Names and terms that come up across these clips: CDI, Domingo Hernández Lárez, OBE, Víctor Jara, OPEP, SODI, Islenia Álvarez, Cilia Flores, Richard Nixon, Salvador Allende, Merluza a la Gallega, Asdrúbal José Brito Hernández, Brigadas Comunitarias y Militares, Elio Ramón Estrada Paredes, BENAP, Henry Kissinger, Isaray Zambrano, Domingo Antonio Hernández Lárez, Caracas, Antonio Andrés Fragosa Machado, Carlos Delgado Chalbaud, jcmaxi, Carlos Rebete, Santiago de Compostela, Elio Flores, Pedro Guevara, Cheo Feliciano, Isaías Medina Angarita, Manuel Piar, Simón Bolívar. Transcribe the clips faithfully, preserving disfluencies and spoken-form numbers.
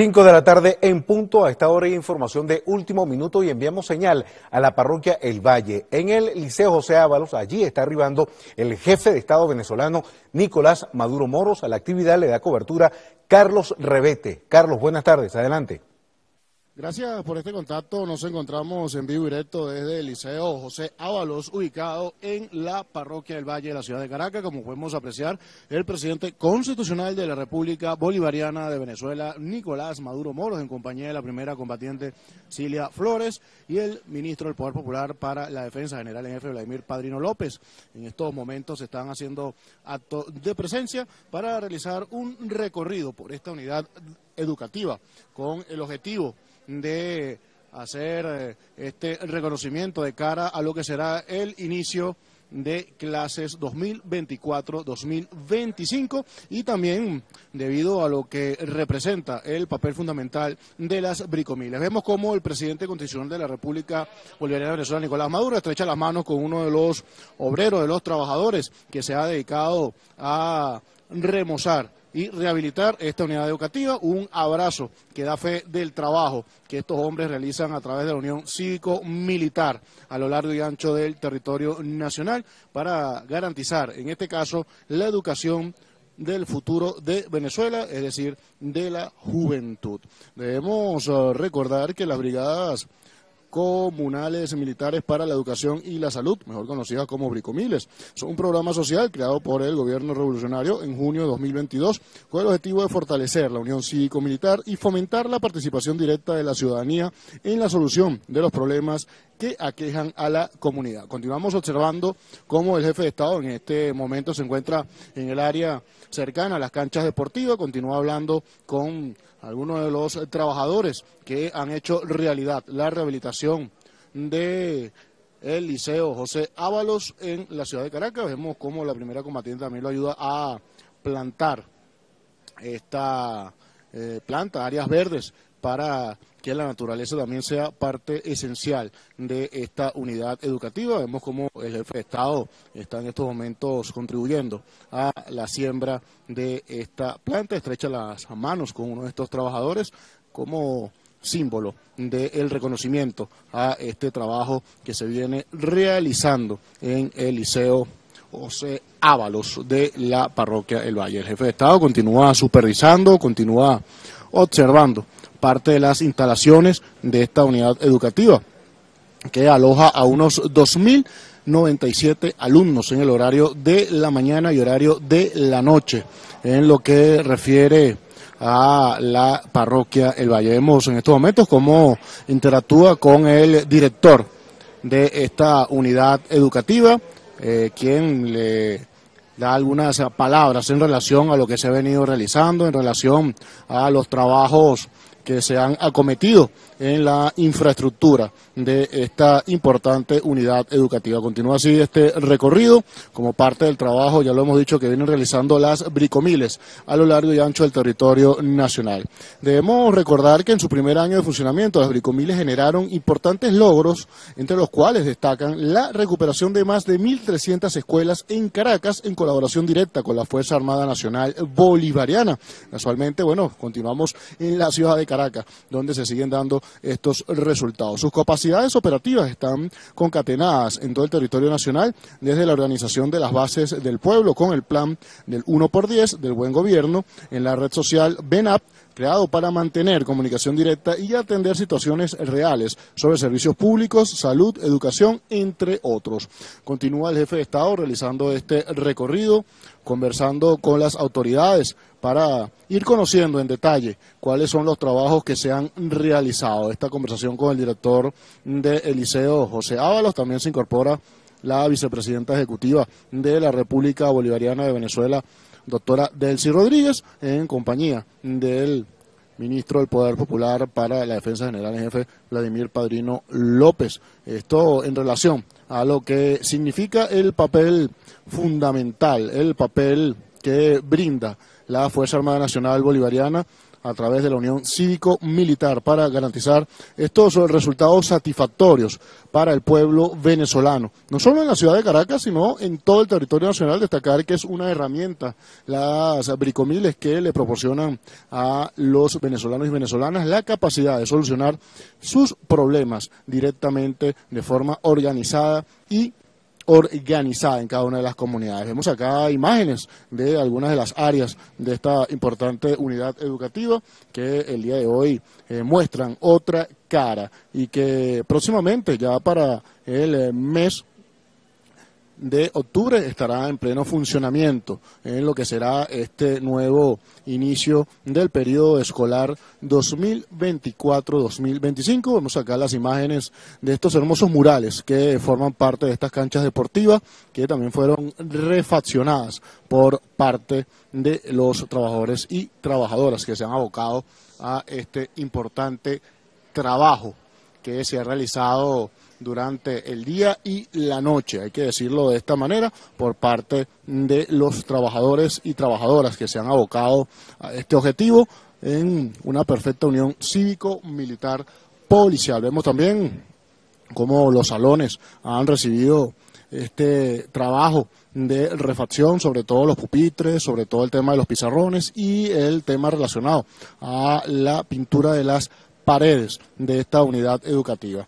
cinco de la tarde en punto. A esta hora hay información de último minuto y enviamos señal a la parroquia El Valle. En el Liceo José Ávalos, allí está arribando el jefe de Estado venezolano Nicolás Maduro Moros. A la actividad le da cobertura Carlos Rebete. Carlos, buenas tardes, adelante. Gracias por este contacto. Nos encontramos en vivo y directo desde el Liceo José Ávalos, ubicado en la parroquia del Valle de la ciudad de Caracas. Como podemos apreciar, el presidente constitucional de la República Bolivariana de Venezuela, Nicolás Maduro Moros, en compañía de la primera combatiente Cilia Flores y el ministro del Poder Popular para la Defensa, general en jefe Vladimir Padrino López. En estos momentos se están haciendo actos de presencia para realizar un recorrido por esta unidad educativa con el objetivo de hacer este reconocimiento de cara a lo que será el inicio de clases dos mil veinticuatro dos mil veinticinco y también debido a lo que representa el papel fundamental de las Bricomiles. Vemos cómo el presidente constitucional de la República Bolivariana de Venezuela, Nicolás Maduro, estrecha las manos con uno de los obreros, de los trabajadores que se ha dedicado a remozar y rehabilitar esta unidad educativa, un abrazo que da fe del trabajo que estos hombres realizan a través de la Unión Cívico-Militar a lo largo y ancho del territorio nacional para garantizar, en este caso, la educación del futuro de Venezuela, es decir, de la juventud. Debemos recordar que las brigadas comunales militares para la educación y la salud, mejor conocidas como Bricomiles, son un programa social creado por el gobierno revolucionario en junio de dos mil veintidós con el objetivo de fortalecer la unión cívico-militar y fomentar la participación directa de la ciudadanía en la solución de los problemas que aquejan a la comunidad. Continuamos observando cómo el jefe de Estado en este momento se encuentra en el área cercana a las canchas deportivas, continúa hablando con algunos de los trabajadores que han hecho realidad la rehabilitación de el Liceo José Ávalos en la ciudad de Caracas. Vemos cómo la primera combatiente también lo ayuda a plantar esta eh, planta, áreas verdes, para que la naturaleza también sea parte esencial de esta unidad educativa. Vemos cómo el jefe de Estado está en estos momentos contribuyendo a la siembra de esta planta, estrecha las manos con uno de estos trabajadores como símbolo del reconocimiento a este trabajo que se viene realizando en el Liceo José Ávalos de la parroquia El Valle. El jefe de Estado continúa supervisando, continúa observando parte de las instalaciones de esta unidad educativa, que aloja a unos dos mil noventa y siete alumnos en el horario de la mañana y horario de la noche, en lo que refiere a la parroquia El Valle. Vemos en estos momentos cómo interactúa con el director de esta unidad educativa, eh, quien le da algunas palabras en relación a lo que se ha venido realizando, en relación a los trabajos que se han acometido en la infraestructura de esta importante unidad educativa. Continúa así este recorrido como parte del trabajo, ya lo hemos dicho, que vienen realizando las Bricomiles a lo largo y ancho del territorio nacional. Debemos recordar que en su primer año de funcionamiento las Bricomiles generaron importantes logros, entre los cuales destacan la recuperación de más de mil trescientas escuelas en Caracas en colaboración directa con la Fuerza Armada Nacional Bolivariana. Casualmente, bueno, continuamos en la ciudad de Caracas, donde se siguen dando estos resultados. Sus capacidades operativas están concatenadas en todo el territorio nacional desde la organización de las bases del pueblo con el plan del uno por diez del buen gobierno en la red social BENAP, creado para mantener comunicación directa y atender situaciones reales sobre servicios públicos, salud, educación, entre otros. Continúa el jefe de Estado realizando este recorrido, conversando con las autoridades para ir conociendo en detalle cuáles son los trabajos que se han realizado. Esta conversación con el director del Liceo José Ávalos también se incorpora la vicepresidenta ejecutiva de la República Bolivariana de Venezuela, doctora Delcy Rodríguez, en compañía del ministro del Poder Popular para la Defensa General en Jefe, Vladimir Padrino López. Esto en relación a lo que significa el papel fundamental, el papel que brinda la Fuerza Armada Nacional Bolivariana a través de la Unión Cívico-Militar para garantizar estos resultados satisfactorios para el pueblo venezolano. No solo en la ciudad de Caracas, sino en todo el territorio nacional. Destacar que es una herramienta, las bricomiles, que le proporcionan a los venezolanos y venezolanas la capacidad de solucionar sus problemas directamente, de forma organizada y organizada en cada una de las comunidades. Vemos acá imágenes de algunas de las áreas de esta importante unidad educativa que el día de hoy eh, muestran otra cara y que próximamente, ya para el mes de octubre, estará en pleno funcionamiento en lo que será este nuevo inicio del periodo escolar dos mil veinticuatro dos mil veinticinco. Vemos acá las imágenes de estos hermosos murales que forman parte de estas canchas deportivas, que también fueron refaccionadas por parte de los trabajadores y trabajadoras que se han abocado a este importante trabajo que se ha realizado durante el día y la noche, hay que decirlo de esta manera, por parte de los trabajadores y trabajadoras que se han abocado a este objetivo en una perfecta unión cívico-militar policial. Vemos también cómo los salones han recibido este trabajo de refacción, sobre todo los pupitres, sobre todo el tema de los pizarrones y el tema relacionado a la pintura de las paredes de esta unidad educativa.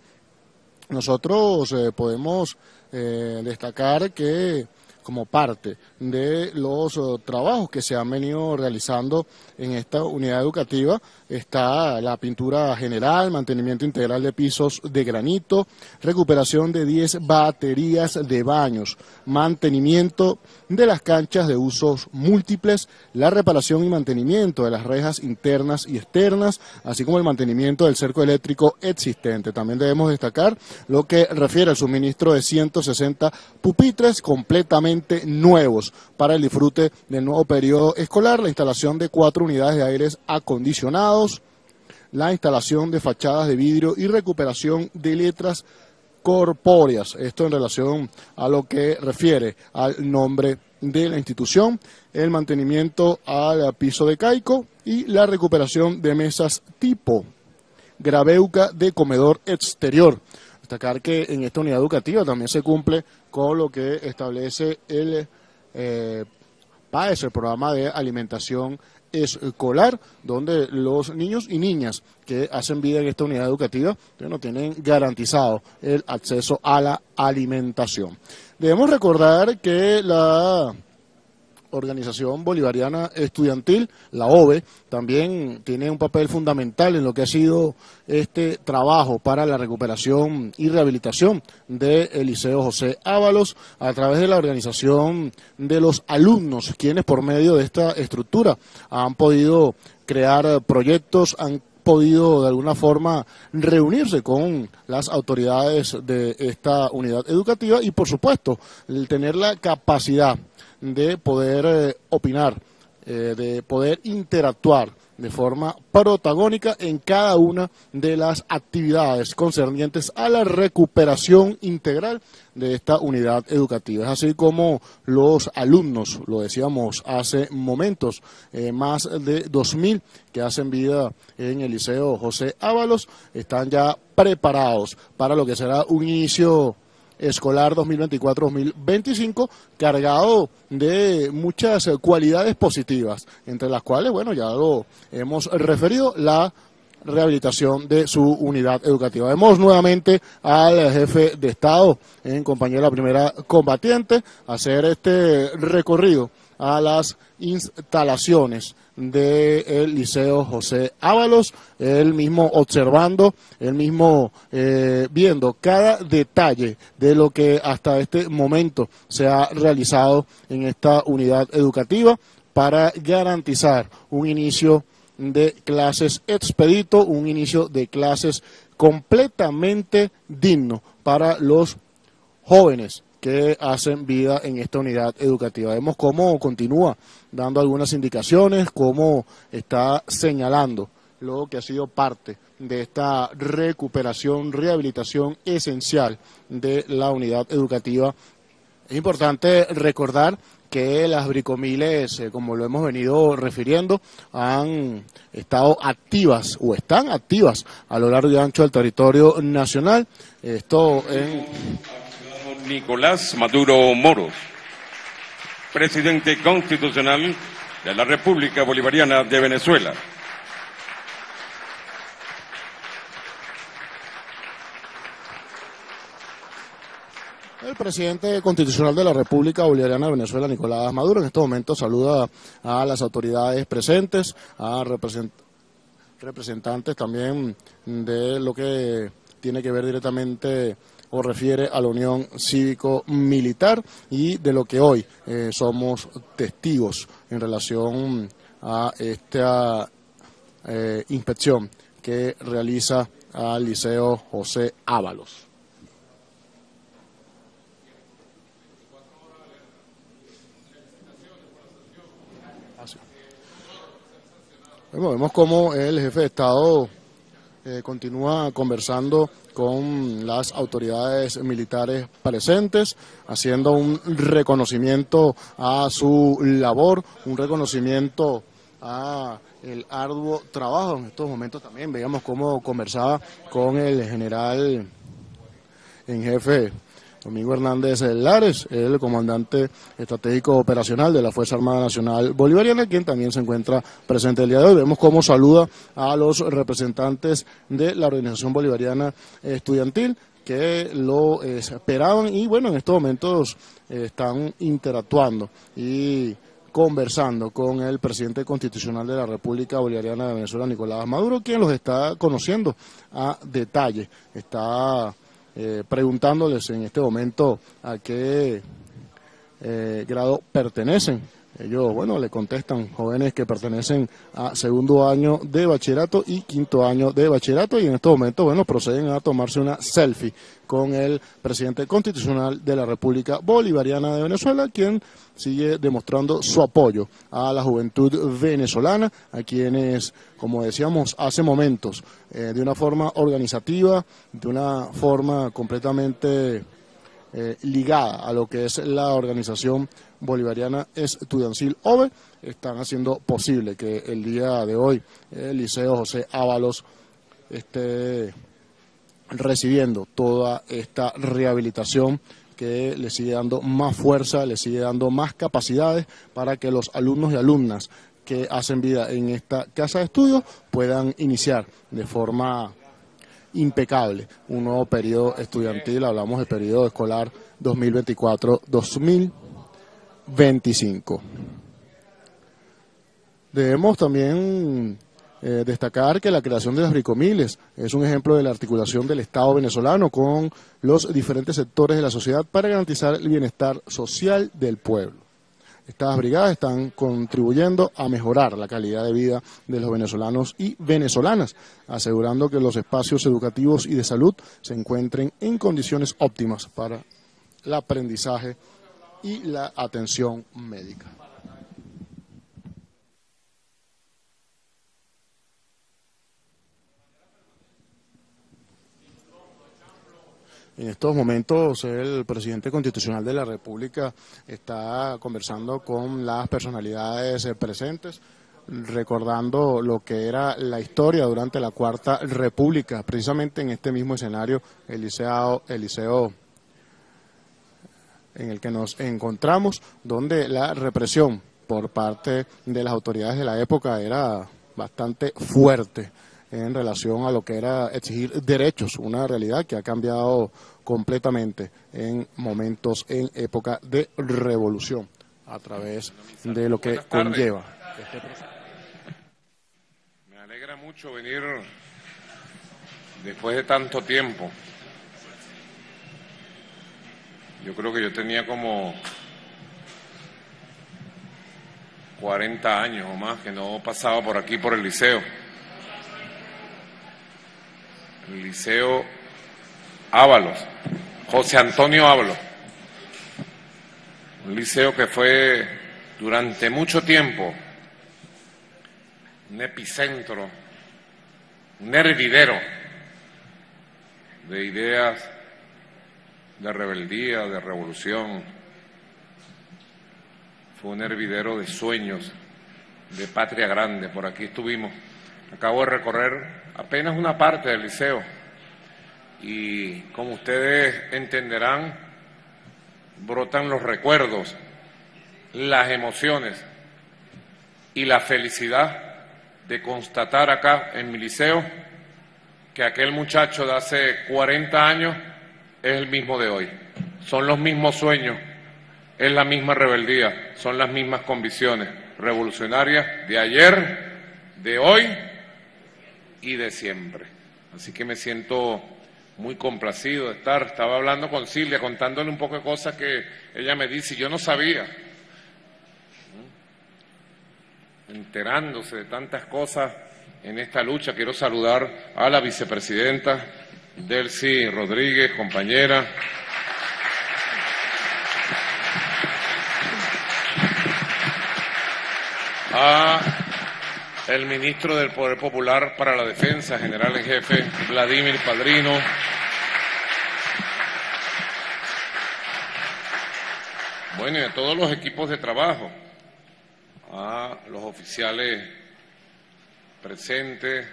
Nosotros eh, podemos eh, destacar que, como parte de los oh, trabajos que se han venido realizando en esta unidad educativa, está la pintura general, mantenimiento integral de pisos de granito, recuperación de diez baterías de baños, mantenimiento de las canchas de usos múltiples, la reparación y mantenimiento de las rejas internas y externas, así como el mantenimiento del cerco eléctrico existente. También debemos destacar lo que refiere al suministro de ciento sesenta pupitres completamente nuevos para el disfrute del nuevo periodo escolar, la instalación de cuatro unidades de aires acondicionados, la instalación de fachadas de vidrio y recuperación de letras corpóreas. Esto en relación a lo que refiere al nombre de la institución, el mantenimiento al piso de caico y la recuperación de mesas tipo graveuca de comedor exterior. Destacar que en esta unidad educativa también se cumple con lo que establece el eh, PAES, el programa de alimentación escolar, donde los niños y niñas que hacen vida en esta unidad educativa no tienen garantizado el acceso a la alimentación. Debemos recordar que la Organización Bolivariana Estudiantil, la O B E, también tiene un papel fundamental en lo que ha sido este trabajo para la recuperación y rehabilitación del Liceo José Ávalos a través de la organización de los alumnos, quienes por medio de esta estructura han podido crear proyectos, han podido de alguna forma reunirse con las autoridades de esta unidad educativa y, por supuesto, el tener la capacidad de poder eh, opinar, eh, de poder interactuar de forma protagónica en cada una de las actividades concernientes a la recuperación integral de esta unidad educativa. Es así como los alumnos, lo decíamos hace momentos, eh, más de dos mil que hacen vida en el Liceo José Ávalos, están ya preparados para lo que será un inicio escolar dos mil veinticuatro dos mil veinticinco, cargado de muchas cualidades positivas, entre las cuales, bueno, ya lo hemos referido, la rehabilitación de su unidad educativa. Vemos nuevamente al jefe de Estado, en compañía de la primera combatiente, hacer este recorrido a las instalaciones del Liceo José Ávalos, él mismo observando, él mismo eh, viendo cada detalle de lo que hasta este momento se ha realizado en esta unidad educativa para garantizar un inicio de clases expedito, un inicio de clases completamente digno para los jóvenes que hacen vida en esta unidad educativa. Vemos cómo continúa dando algunas indicaciones, cómo está señalando lo que ha sido parte de esta recuperación, rehabilitación esencial de la unidad educativa Es importante recordar que las Bricomiles, eh, como lo hemos venido refiriendo, han estado activas o están activas a lo largo y ancho del territorio nacional. Esto en... Nicolás Maduro Moros, presidente constitucional de la República Bolivariana de Venezuela. El presidente constitucional de la República Bolivariana de Venezuela, Nicolás Maduro, en estos momentos saluda a las autoridades presentes, a representantes también de lo que tiene que ver directamente o refiere a la Unión Cívico-Militar y de lo que hoy eh, somos testigos en relación a esta eh, inspección que realiza al Liceo José Ávalos. Bueno, vemos cómo el jefe de Estado eh, continúa conversando con las autoridades militares presentes, haciendo un reconocimiento a su labor, un reconocimiento a el arduo trabajo. En estos momentos también veíamos cómo conversaba con el general en jefe Domingo Hernández Lárez, el comandante estratégico operacional de la Fuerza Armada Nacional Bolivariana, quien también se encuentra presente el día de hoy. Vemos cómo saluda a los representantes de la Organización Bolivariana Estudiantil, que lo esperaban y bueno, en estos momentos están interactuando y conversando con el presidente constitucional de la República Bolivariana de Venezuela, Nicolás Maduro, quien los está conociendo a detalle, está... Eh, preguntándoles en este momento a qué eh, grado pertenecen. Ellos, bueno, le contestan, jóvenes que pertenecen a segundo año de bachillerato y quinto año de bachillerato, y en estos momentos, bueno, proceden a tomarse una selfie con el presidente constitucional de la República Bolivariana de Venezuela, quien sigue demostrando su apoyo a la juventud venezolana, a quienes, como decíamos hace momentos, eh, de una forma organizativa, de una forma completamente eh, ligada a lo que es la organización Bolivariana Estudiantil O V E, están haciendo posible que el día de hoy el Liceo José Ávalos esté recibiendo toda esta rehabilitación que le sigue dando más fuerza, le sigue dando más capacidades para que los alumnos y alumnas que hacen vida en esta casa de estudios puedan iniciar de forma impecable un nuevo periodo estudiantil. Hablamos del periodo escolar dos mil veinticuatro dos mil veinticinco. Debemos también eh, destacar que la creación de las Bricomiles es un ejemplo de la articulación del Estado venezolano con los diferentes sectores de la sociedad para garantizar el bienestar social del pueblo. Estas brigadas están contribuyendo a mejorar la calidad de vida de los venezolanos y venezolanas, asegurando que los espacios educativos y de salud se encuentren en condiciones óptimas para el aprendizaje y la atención médica. En estos momentos el presidente constitucional de la República está conversando con las personalidades presentes, recordando lo que era la historia durante la Cuarta República. Precisamente en este mismo escenario, el liceo, el liceo en el que nos encontramos, donde la represión por parte de las autoridades de la época era bastante fuerte en relación a lo que era exigir derechos, una realidad que ha cambiado completamente en momentos, en época de revolución, a través de lo que conlleva este proceso. Me alegra mucho venir después de tanto tiempo. Yo creo que yo tenía como cuarenta años o más que no pasaba por aquí, por el liceo. El liceo Ávalos, José Antonio Ávalos. Un liceo que fue durante mucho tiempo un epicentro, un hervidero de ideas de rebeldía, de revolución, fue un hervidero de sueños, de patria grande. Por aquí estuvimos. Acabo de recorrer apenas una parte del liceo y, como ustedes entenderán, brotan los recuerdos, las emociones y la felicidad de constatar acá en mi liceo que aquel muchacho de hace cuarenta años es el mismo de hoy. Son los mismos sueños, es la misma rebeldía, son las mismas convicciones revolucionarias de ayer, de hoy y de siempre. Así que me siento muy complacido de estar. Estaba hablando con Cilia, contándole un poco de cosas que ella me dice, yo no sabía. Enterándose de tantas cosas en esta lucha, quiero saludar a la vicepresidenta Delcy Rodríguez, compañera. A el ministro del Poder Popular para la Defensa, general en jefe, Vladimir Padrino. Bueno, y a todos los equipos de trabajo, a los oficiales presentes,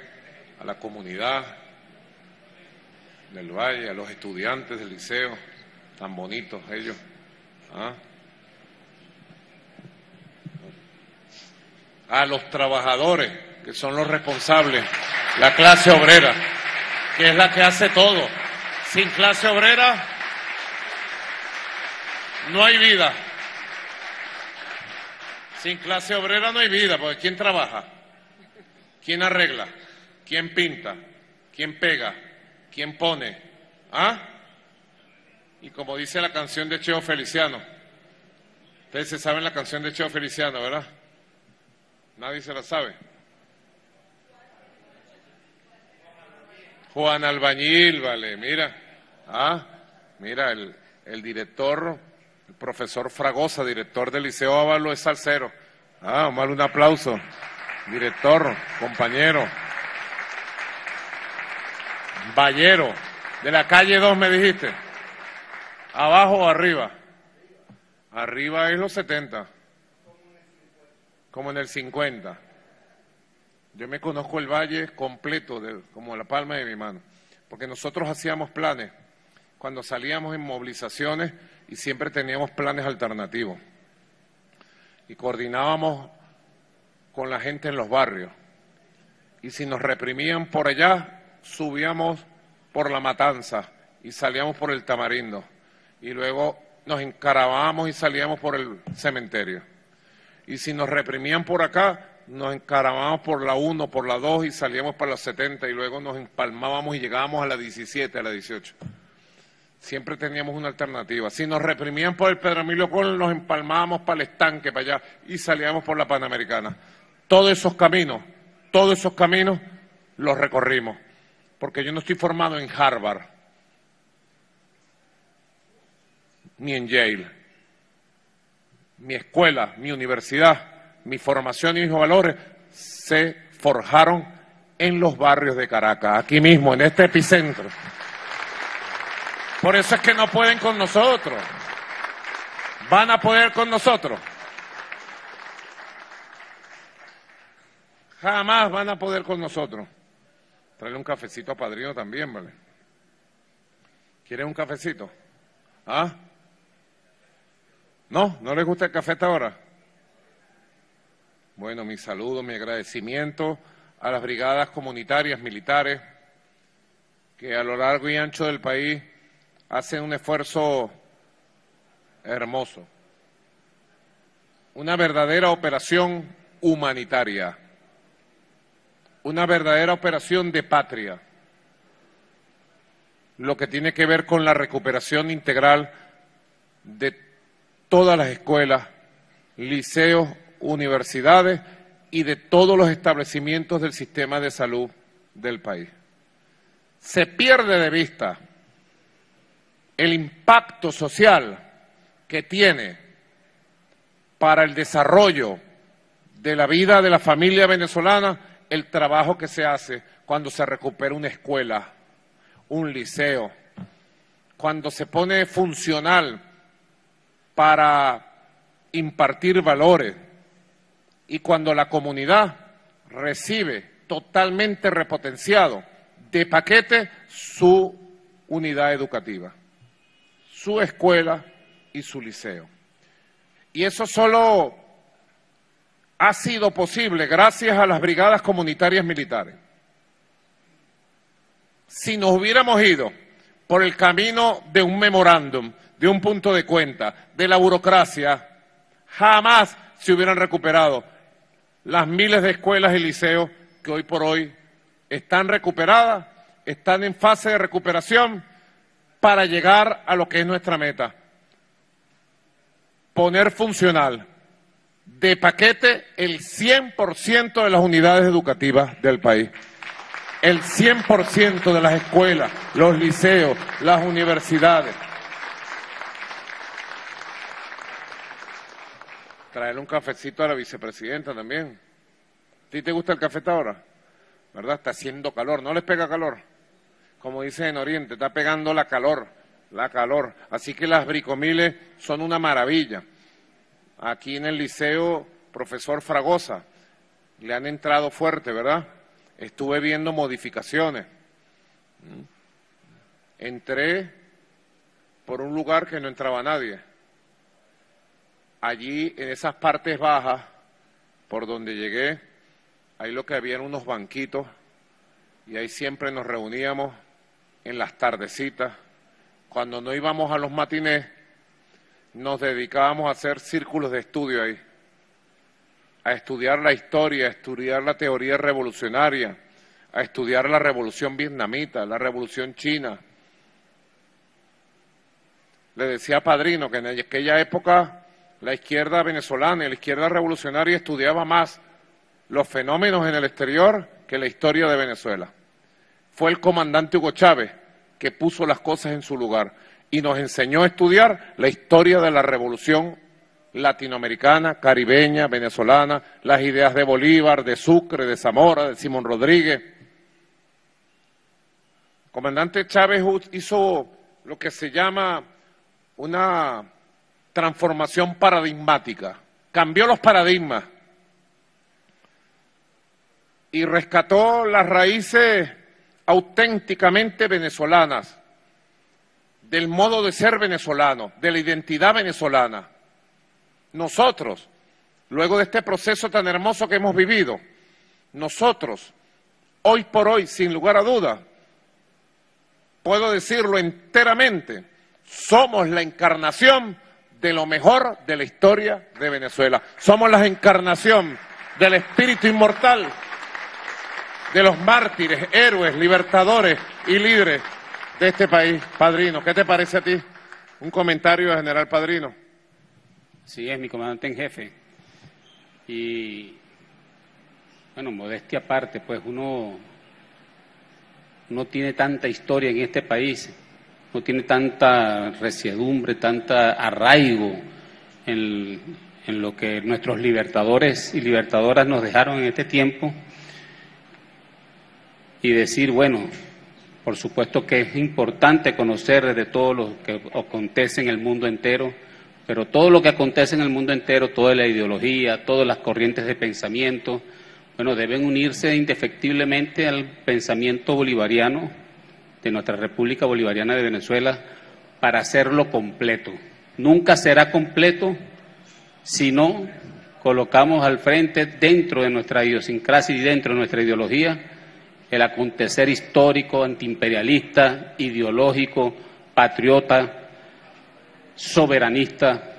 a la comunidad del Valle, a los estudiantes del liceo, tan bonitos ellos, ¿ah? A los trabajadores, que son los responsables, la clase obrera, que es la que hace todo. Sin clase obrera no hay vida. Sin clase obrera no hay vida, porque ¿quién trabaja? ¿Quién arregla? ¿Quién pinta? ¿Quién pega? ¿Quién pone? ¿Ah? Y como dice la canción de Cheo Feliciano, ustedes se saben la canción de Cheo Feliciano, ¿verdad? Nadie se la sabe. Joan Albañil, vale, mira. Ah, mira, el, el director, el profesor Fragosa, director del Liceo Ávalos, es salsero. Ah, vamos a darle un aplauso. Director, compañero. Vallero, de la calle dos me dijiste. ¿Abajo o arriba? Arriba es los setenta. Como en el cincuenta. Yo me conozco el Valle completo, de, como la palma de mi mano, porque nosotros hacíamos planes cuando salíamos en movilizaciones y siempre teníamos planes alternativos. Y coordinábamos con la gente en los barrios. Y si nos reprimían por allá, subíamos por La Matanza y salíamos por el Tamarindo. Y luego nos encaravábamos y salíamos por el cementerio. Y si nos reprimían por acá, nos encaramábamos por la uno, por la dos y salíamos para la setenta y luego nos empalmábamos y llegábamos a la diecisiete, a la dieciocho. Siempre teníamos una alternativa. Si nos reprimían por el Pedro Emilio Colón, nos empalmábamos para el estanque, para allá, y salíamos por la Panamericana. Todos esos caminos, todos esos caminos los recorrimos. Porque yo no estoy formado en Harvard, ni en Yale. Mi escuela, mi universidad, mi formación y mis valores se forjaron en los barrios de Caracas, aquí mismo, en este epicentro. Por eso es que no pueden con nosotros. ¿Van a poder con nosotros? Jamás van a poder con nosotros. Tráele un cafecito a Padrino también, ¿vale? ¿Quieres un cafecito? ¿Ah? ¿No? ¿No les gusta el café hasta ahora? Bueno, mi saludo, mi agradecimiento a las brigadas comunitarias, militares, que a lo largo y ancho del país hacen un esfuerzo hermoso. Una verdadera operación humanitaria. Una verdadera operación de patria. Lo que tiene que ver con la recuperación integral de todas las escuelas, liceos, universidades y de todos los establecimientos del sistema de salud del país. Se pierde de vista el impacto social que tiene para el desarrollo de la vida de la familia venezolana el trabajo que se hace cuando se recupera una escuela, un liceo, cuando se pone funcional para impartir valores. Y cuando la comunidad recibe totalmente repotenciado de paquete su unidad educativa, su escuela y su liceo. Y eso solo ha sido posible gracias a las brigadas comunitarias militares. Si nos hubiéramos ido por el camino de un memorándum, de un punto de cuenta, de la burocracia, jamás se hubieran recuperado las miles de escuelas y liceos que hoy por hoy están recuperadas, están en fase de recuperación para llegar a lo que es nuestra meta. Poner funcional de paquete el cien por ciento de las unidades educativas del país. El cien por ciento de las escuelas, los liceos, las universidades. Traerle un cafecito a la vicepresidenta también. ¿A ti te gusta el café ahora? ¿Verdad? Está haciendo calor, ¿no les pega calor? Como dicen en Oriente, está pegando la calor, la calor. Así que las bricomiles son una maravilla. Aquí en el liceo, profesor Fragosa, le han entrado fuerte, ¿verdad? Estuve viendo modificaciones. Entré por un lugar que no entraba nadie. Allí, en esas partes bajas, por donde llegué, ahí lo que había eran unos banquitos, y ahí siempre nos reuníamos en las tardecitas. Cuando no íbamos a los matinés, nos dedicábamos a hacer círculos de estudio ahí, a estudiar la historia, a estudiar la teoría revolucionaria, a estudiar la revolución vietnamita, la revolución china. Le decía a Padrino que en aquella época la izquierda venezolana y la izquierda revolucionaria estudiaba más los fenómenos en el exterior que la historia de Venezuela. Fue el comandante Hugo Chávez que puso las cosas en su lugar y nos enseñó a estudiar la historia de la revolución latinoamericana, caribeña, venezolana, las ideas de Bolívar, de Sucre, de Zamora, de Simón Rodríguez. El comandante Chávez hizo lo que se llama una transformación paradigmática, cambió los paradigmas y rescató las raíces auténticamente venezolanas, del modo de ser venezolano, de la identidad venezolana. Nosotros, luego de este proceso tan hermoso que hemos vivido, nosotros, hoy por hoy, sin lugar a duda, puedo decirlo enteramente, somos la encarnación de lo mejor de la historia de Venezuela. Somos la encarnación del espíritu inmortal de los mártires, héroes, libertadores y líderes de este país. Padrino, ¿qué te parece a ti? Un comentario del general Padrino. Sí, es mi comandante en jefe. Y, bueno, modestia aparte, pues uno no tiene tanta historia en este país, no tiene tanta resiedumbre, tanta arraigo en, el, en lo que nuestros libertadores y libertadoras nos dejaron en este tiempo. Y decir, bueno, por supuesto que es importante conocer desde todo lo que acontece en el mundo entero, pero todo lo que acontece en el mundo entero, toda la ideología, todas las corrientes de pensamiento, bueno, deben unirse indefectiblemente al pensamiento bolivariano de nuestra República Bolivariana de Venezuela para hacerlo completo. Nunca será completo si no colocamos al frente, dentro de nuestra idiosincrasia y dentro de nuestra ideología, el acontecer histórico, antiimperialista, ideológico, patriota, soberanista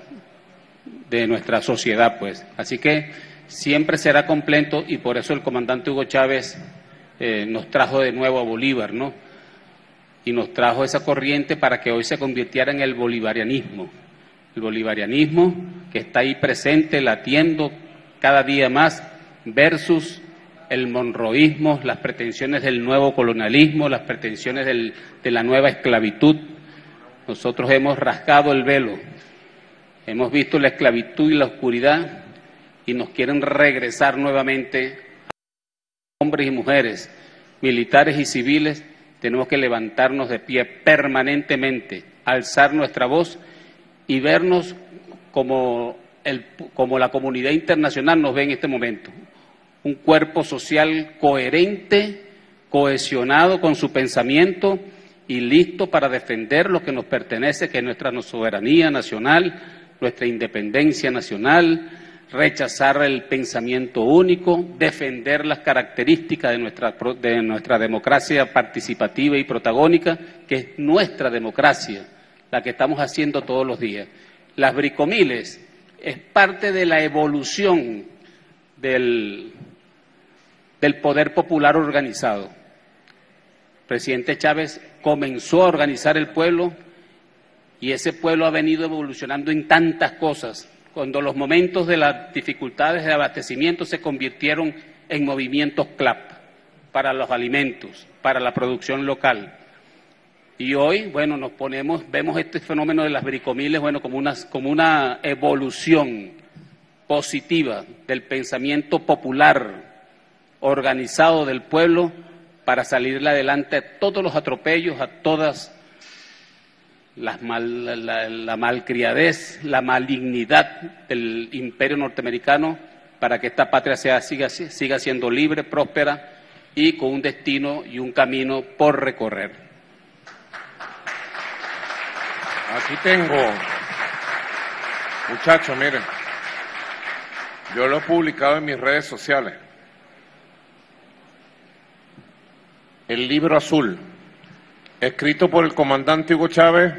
de nuestra sociedad, pues. Así que siempre será completo y por eso el comandante Hugo Chávez eh, nos trajo de nuevo a Bolívar, ¿no? Y nos trajo esa corriente para que hoy se convirtiera en el bolivarianismo. El bolivarianismo que está ahí presente, latiendo cada día más, versus el monroísmo, las pretensiones del nuevo colonialismo, las pretensiones del, de la nueva esclavitud. Nosotros hemos rasgado el velo, hemos visto la esclavitud y la oscuridad y nos quieren regresar nuevamente a hombres y mujeres, militares y civiles. Tenemos que levantarnos de pie permanentemente, alzar nuestra voz y vernos como el, como la comunidad internacional nos ve en este momento. Un cuerpo social coherente, cohesionado con su pensamiento y listo para defender lo que nos pertenece, que es nuestra soberanía nacional, nuestra independencia nacional, rechazar el pensamiento único, defender las características de nuestra, de nuestra democracia participativa y protagónica, que es nuestra democracia, la que estamos haciendo todos los días. Las Bricomiles es parte de la evolución del, del poder popular organizado. El presidente Chávez comenzó a organizar el pueblo y ese pueblo ha venido evolucionando en tantas cosas. Cuando los momentos de las dificultades de abastecimiento se convirtieron en movimientos CLAP para los alimentos, para la producción local. Y hoy, bueno, nos ponemos, vemos este fenómeno de las bricomiles, bueno, como una, como una evolución positiva del pensamiento popular organizado del pueblo para salirle adelante a todos los atropellos, a todas las mal, la, la malcriadez, la malignidad del imperio norteamericano, para que esta patria sea, siga, siga siendo libre, próspera y con un destino y un camino por recorrer. Aquí tengo, muchachos, miren, yo lo he publicado en mis redes sociales, el libro azul, escrito por el comandante Hugo Chávez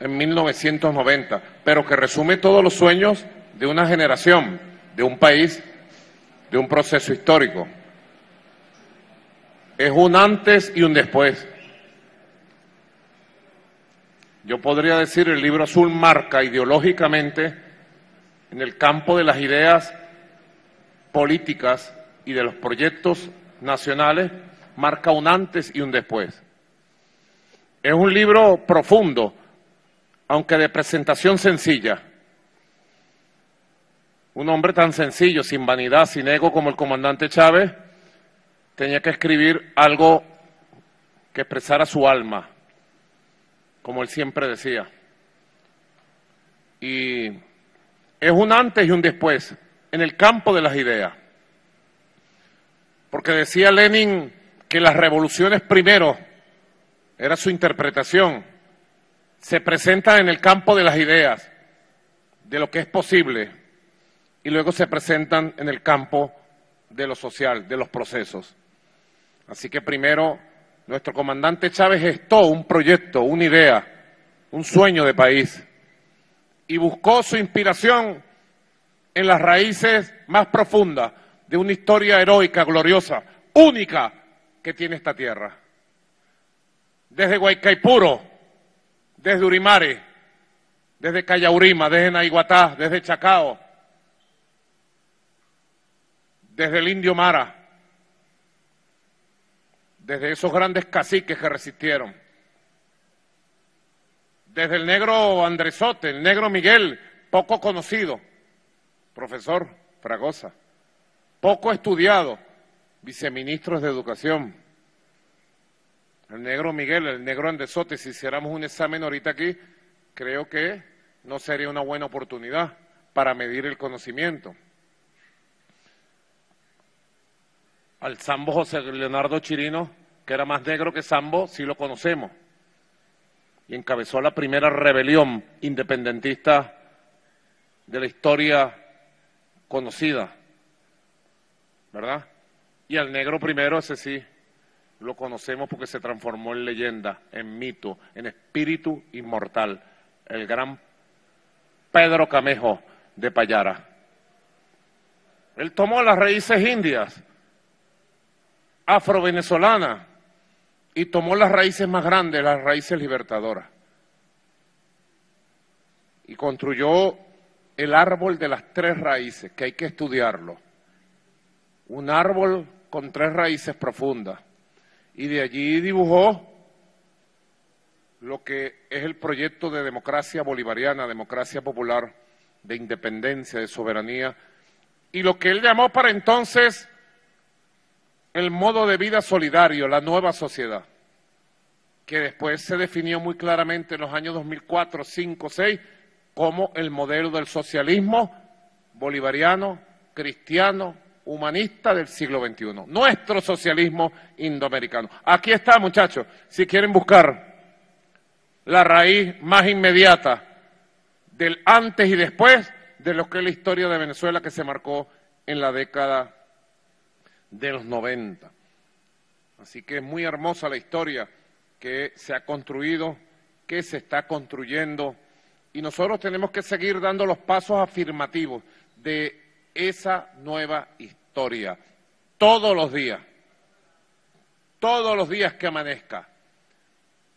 en mil novecientos noventa, pero que resume todos los sueños de una generación, de un país, de un proceso histórico. Es un antes y un después. Yo podría decir, el libro azul marca ideológicamente en el campo de las ideas políticas y de los proyectos nacionales, marca un antes y un después. Es un libro profundo, aunque de presentación sencilla. Un hombre tan sencillo, sin vanidad, sin ego como el comandante Chávez, tenía que escribir algo que expresara su alma, como él siempre decía. Y es un antes y un después en el campo de las ideas. Porque decía Lenin que las revoluciones primero, era su interpretación, se presentan en el campo de las ideas, de lo que es posible, y luego se presentan en el campo de lo social, de los procesos. Así que primero, nuestro comandante Chávez gestó un proyecto, una idea, un sueño de país, y buscó su inspiración en las raíces más profundas de una historia heroica, gloriosa, única que tiene esta tierra. Desde Guaycaipuro, desde Urimare, desde Callaurima, desde Naiguatá, desde Chacao, desde el Indio Mara, desde esos grandes caciques que resistieron, desde el negro Andresote, el negro Miguel, poco conocido, profesor Fragosa, poco estudiado, viceministros de Educación, el negro Miguel, el negro Andresote. Si hiciéramos un examen ahorita aquí, creo que no sería una buena oportunidad para medir el conocimiento. Al Sambo José Leonardo Chirino, que era más negro que Sambo, sí lo conocemos. Y encabezó la primera rebelión independentista de la historia conocida, ¿verdad? Y al negro primero, ese sí, lo conocemos porque se transformó en leyenda, en mito, en espíritu inmortal. El gran Pedro Camejo de Payara. Él tomó las raíces indias, afrovenezolana, y tomó las raíces más grandes, las raíces libertadoras. Y construyó el árbol de las tres raíces, que hay que estudiarlo. Un árbol con tres raíces profundas. Y de allí dibujó lo que es el proyecto de democracia bolivariana, democracia popular, de independencia, de soberanía, y lo que él llamó para entonces el modo de vida solidario, la nueva sociedad, que después se definió muy claramente en los años dos mil cuatro, dos mil cinco, dos mil seis, como el modelo del socialismo bolivariano, cristiano, humanista del siglo veintiuno. Nuestro socialismo indoamericano. Aquí está, muchachos, si quieren buscar la raíz más inmediata del antes y después de lo que es la historia de Venezuela que se marcó en la década de los noventa. Así que es muy hermosa la historia que se ha construido, que se está construyendo, y nosotros tenemos que seguir dando los pasos afirmativos de esa nueva historia, todos los días, todos los días que amanezca,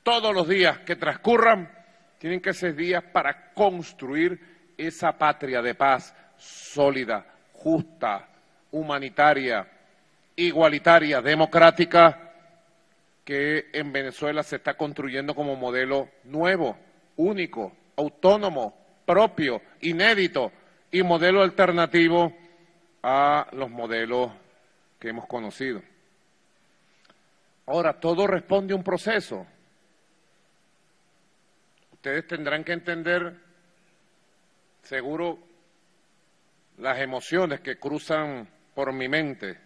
todos los días que transcurran, tienen que ser días para construir esa patria de paz sólida, justa, humanitaria, igualitaria, democrática, que en Venezuela se está construyendo como modelo nuevo, único, autónomo, propio, inédito y modelo alternativo a los modelos que hemos conocido. Ahora, todo responde a un proceso. Ustedes tendrán que entender, seguro, las emociones que cruzan por mi mente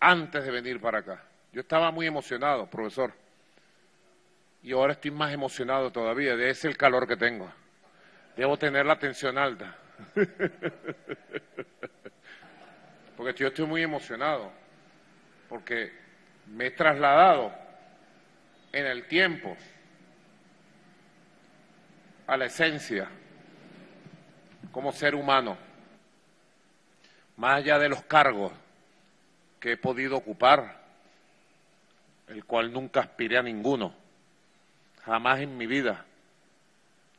antes de venir para acá. Yo estaba muy emocionado, profesor, y ahora estoy más emocionado todavía, de ese el calor que tengo. Debo tener la tensión alta, porque yo estoy muy emocionado, porque me he trasladado en el tiempo a la esencia como ser humano, más allá de los cargos que he podido ocupar, el cual nunca aspiré a ninguno, jamás en mi vida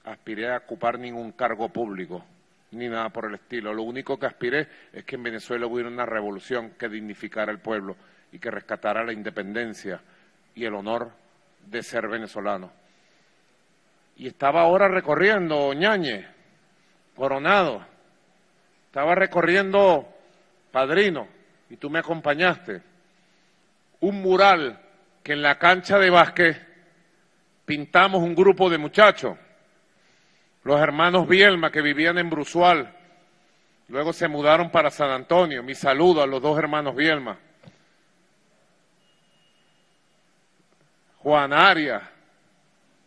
aspiré a ocupar ningún cargo público, ni nada por el estilo. Lo único que aspiré es que en Venezuela hubiera una revolución que dignificara al pueblo y que rescatara la independencia y el honor de ser venezolano. Y estaba ahora recorriendo Ñañez, Coronado, estaba recorriendo Padrino, y tú me acompañaste, un mural que en la cancha de básquet pintamos un grupo de muchachos, los hermanos Bielma, que vivían en Bruzual, luego se mudaron para San Antonio. Mi saludo a los dos hermanos Bielma. Juan Arias,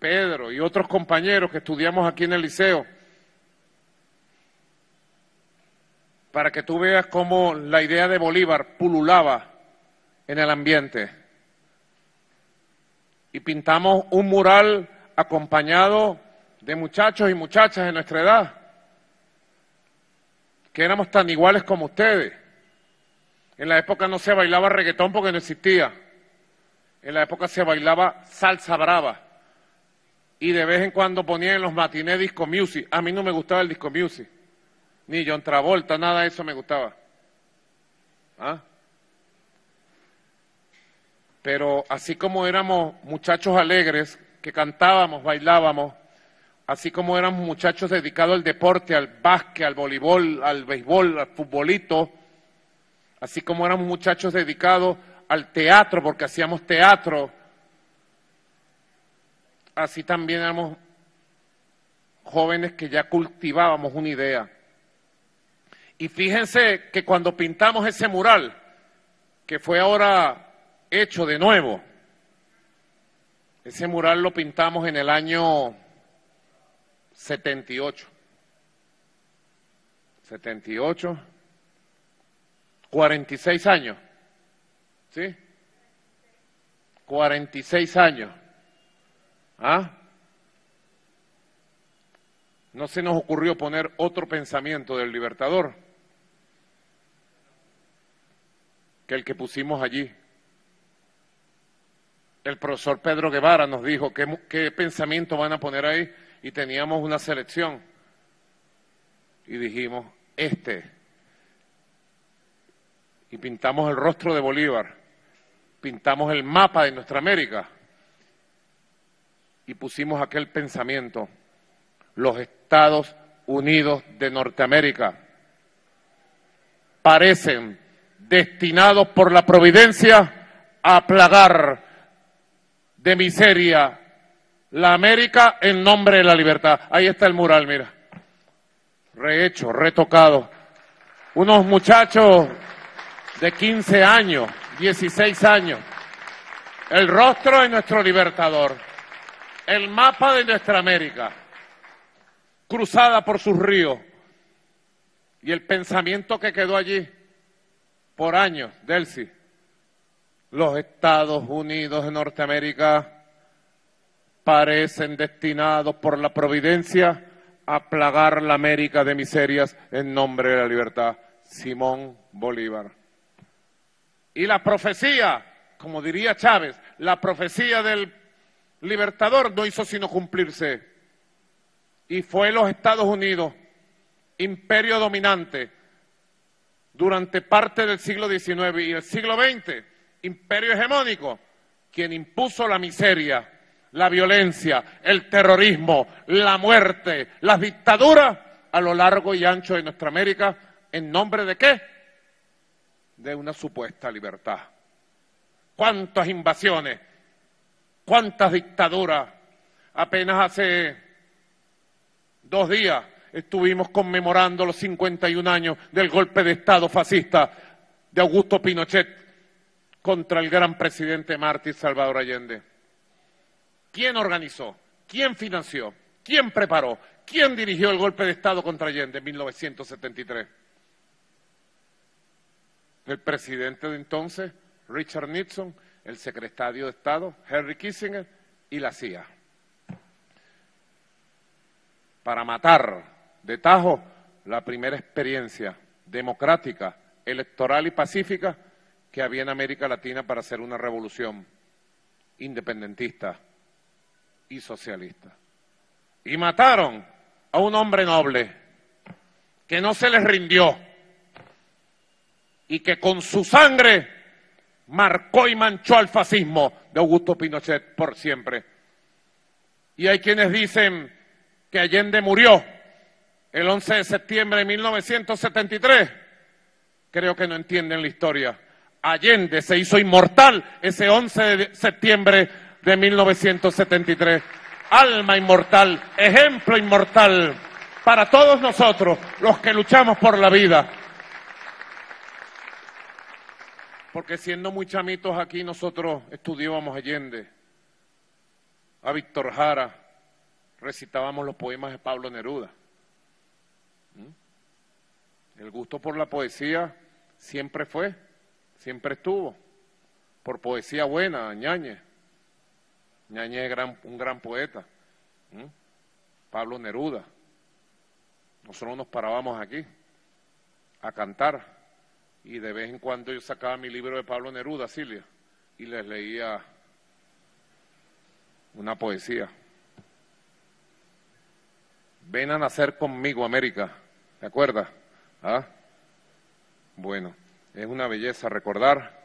Pedro y otros compañeros que estudiamos aquí en el liceo, para que tú veas cómo la idea de Bolívar pululaba en el ambiente. Y pintamos un mural acompañado de muchachos y muchachas de nuestra edad, que éramos tan iguales como ustedes. En la época no se bailaba reggaetón porque no existía. En la época se bailaba salsa brava. Y de vez en cuando ponían en los matinés disco music. A mí no me gustaba el disco music. Ni John Travolta, nada de eso me gustaba. ¿Ah? Pero así como éramos muchachos alegres, que cantábamos, bailábamos, así como éramos muchachos dedicados al deporte, al básquet, al voleibol, al béisbol, al futbolito, así como éramos muchachos dedicados al teatro, porque hacíamos teatro, así también éramos jóvenes que ya cultivábamos una idea. Y fíjense que cuando pintamos ese mural, que fue ahora hecho de nuevo, ese mural lo pintamos en el año setenta y ocho, setenta y ocho, cuarenta y seis años, ¿sí? cuarenta y seis años, ¿ah? No se nos ocurrió poner otro pensamiento del Libertador que el que pusimos allí. El profesor Pedro Guevara nos dijo, ¿qué, qué pensamiento van a poner ahí? Y teníamos una selección, y dijimos, este, y pintamos el rostro de Bolívar, pintamos el mapa de nuestra América, y pusimos aquel pensamiento, los Estados Unidos de Norteamérica parecen destinados por la providencia a plagar de miseria la América en nombre de la libertad. Ahí está el mural, mira. rehecho, retocado. Unos muchachos de quince años, dieciséis años, el rostro de nuestro libertador, el mapa de nuestra América, cruzada por sus ríos, y el pensamiento que quedó allí por años, Delcy: los Estados Unidos de Norteamérica parecen destinados por la providencia a plagar la América de miserias en nombre de la libertad. Simón Bolívar. Y la profecía, como diría Chávez, la profecía del libertador no hizo sino cumplirse. Y fue los Estados Unidos, imperio dominante, durante parte del siglo diecinueve y el siglo veinte, imperio hegemónico, quien impuso la miseria, la violencia, el terrorismo, la muerte, las dictaduras a lo largo y ancho de nuestra América, ¿en nombre de qué? De una supuesta libertad. ¿Cuántas invasiones? ¿Cuántas dictaduras? Apenas hace dos días estuvimos conmemorando los cincuenta y un años del golpe de Estado fascista de Augusto Pinochet contra el gran presidente mártir Salvador Allende. ¿Quién organizó? ¿Quién financió? ¿Quién preparó? ¿Quién dirigió el golpe de Estado contra Allende en mil novecientos setenta y tres? El presidente de entonces, Richard Nixon, el secretario de Estado, Henry Kissinger, y la C I A. Para matar de tajo la primera experiencia democrática, electoral y pacífica que había en América Latina para hacer una revolución independentista y socialista. Y mataron a un hombre noble que no se les rindió y que con su sangre marcó y manchó al fascismo de Augusto Pinochet por siempre. Y hay quienes dicen que Allende murió el once de septiembre de mil novecientos setenta y tres. Creo que no entienden la historia. Allende se hizo inmortal ese once de septiembre de mil novecientos setenta y tres, alma inmortal, ejemplo inmortal para todos nosotros los que luchamos por la vida. Porque siendo muy chamitos aquí nosotros estudiábamos Allende, a Víctor Jara, recitábamos los poemas de Pablo Neruda. El gusto por la poesía siempre fue, siempre estuvo, por poesía buena, Ñañez. Ñañez es un gran poeta, ¿Mm? Pablo Neruda. Nosotros nos parábamos aquí a cantar y de vez en cuando yo sacaba mi libro de Pablo Neruda, Cilia, y les leía una poesía. Ven a nacer conmigo, América, ¿te acuerdas? ¿Ah? Bueno, es una belleza recordar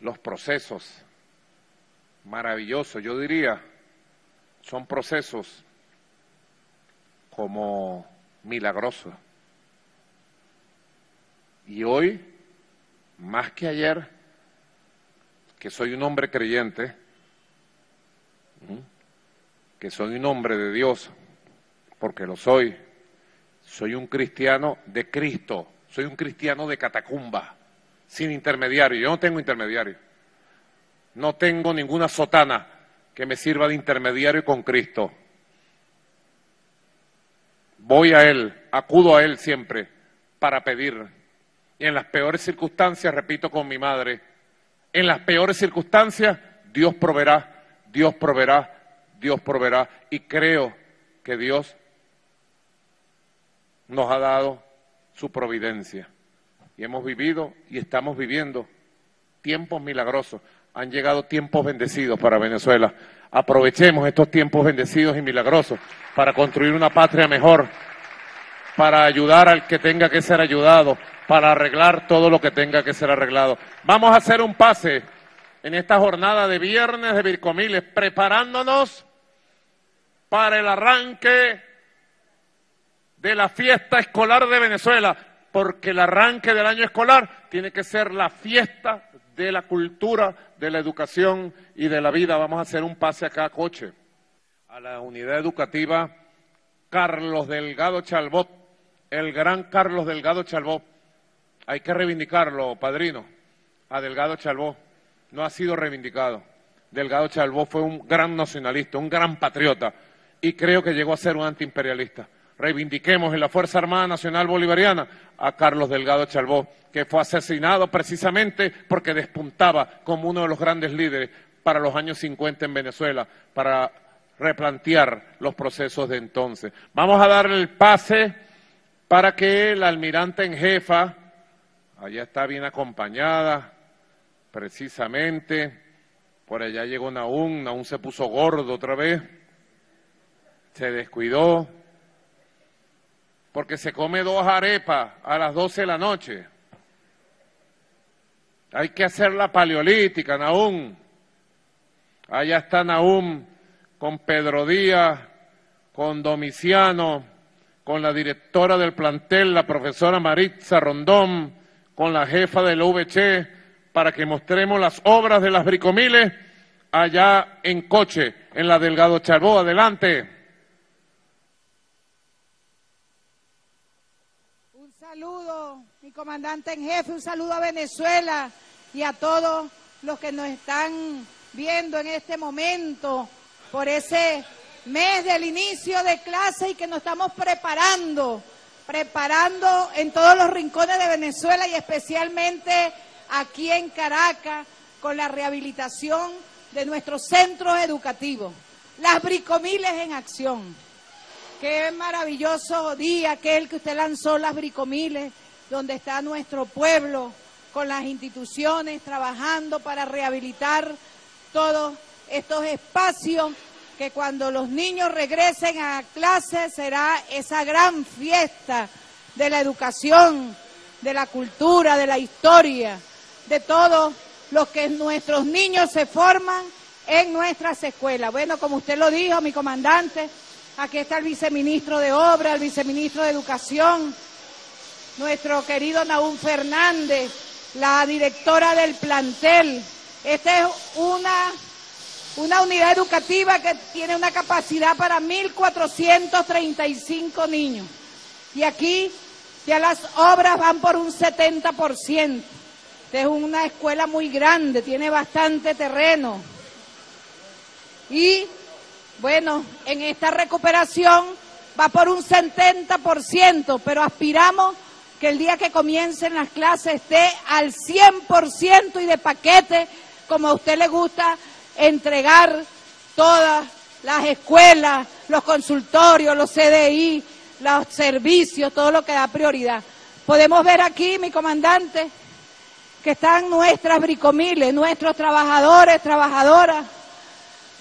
los procesos maravilloso, yo diría, son procesos como milagrosos. Y hoy, más que ayer, que soy un hombre creyente, que soy un hombre de Dios, porque lo soy, soy un cristiano de Cristo, soy un cristiano de catacumba, sin intermediario, yo no tengo intermediario. No tengo ninguna sotana que me sirva de intermediario con Cristo. Voy a Él, acudo a Él siempre para pedir. Y en las peores circunstancias, repito con mi madre, en las peores circunstancias, Dios proveerá, Dios proveerá, Dios proveerá. Y creo que Dios nos ha dado su providencia. Y hemos vivido y estamos viviendo tiempos milagrosos. Han llegado tiempos bendecidos para Venezuela. Aprovechemos estos tiempos bendecidos y milagrosos para construir una patria mejor, para ayudar al que tenga que ser ayudado, para arreglar todo lo que tenga que ser arreglado. Vamos a hacer un pase en esta jornada de viernes de Bricomiles, preparándonos para el arranque de la fiesta escolar de Venezuela, porque el arranque del año escolar tiene que ser la fiesta de la cultura, de la educación y de la vida. Vamos a hacer un pase acá a Coche, a la unidad educativa Carlos Delgado Chalbaud, el gran Carlos Delgado Chalbaud. Hay que reivindicarlo, padrino, a Delgado Chalbaud. No ha sido reivindicado. Delgado Chalbaud fue un gran nacionalista, un gran patriota, y creo que llegó a ser un antiimperialista. Reivindiquemos en la Fuerza Armada Nacional Bolivariana a Carlos Delgado Chalbaud, que fue asesinado precisamente porque despuntaba como uno de los grandes líderes para los años cincuenta en Venezuela, para replantear los procesos de entonces. Vamos a darle el pase para que la almirante en jefa, allá está bien acompañada, precisamente, por allá llegó Nahum, Nahum se puso gordo otra vez, se descuidó, porque se come dos arepas a las doce de la noche. Hay que hacer la paleolítica, Nahum. Allá está Nahum con Pedro Díaz, con Domiciano, con la directora del plantel, la profesora Maritza Rondón, con la jefa del U V C, para que mostremos las obras de las Bricomiles allá en coche, en la Delgado Chalbaud. Adelante. Un saludo, mi comandante en jefe, un saludo a Venezuela y a todos los que nos están viendo en este momento por ese mes del inicio de clase y que nos estamos preparando, preparando en todos los rincones de Venezuela y especialmente aquí en Caracas con la rehabilitación de nuestros centros educativos. Las Bricomiles en acción. Qué maravilloso día aquel que usted lanzó, las Bricomiles, donde está nuestro pueblo con las instituciones trabajando para rehabilitar todos estos espacios que cuando los niños regresen a clase será esa gran fiesta de la educación, de la cultura, de la historia, de todos los que nuestros niños se forman en nuestras escuelas. Bueno, como usted lo dijo, mi comandante, aquí está el viceministro de Obras, el viceministro de Educación, nuestro querido Nahum Fernández, la directora del plantel. Esta es una, una unidad educativa que tiene una capacidad para mil cuatrocientos treinta y cinco niños. Y aquí ya las obras van por un setenta por ciento. Esta es una escuela muy grande, tiene bastante terreno. Y, bueno, en esta recuperación va por un setenta por ciento, pero aspiramos que el día que comiencen las clases esté al cien por ciento y de paquete, como a usted le gusta entregar todas las escuelas, los consultorios, los C D I, los servicios, todo lo que da prioridad. Podemos ver aquí, mi comandante, que están nuestras Bricomiles, nuestros trabajadores, trabajadoras,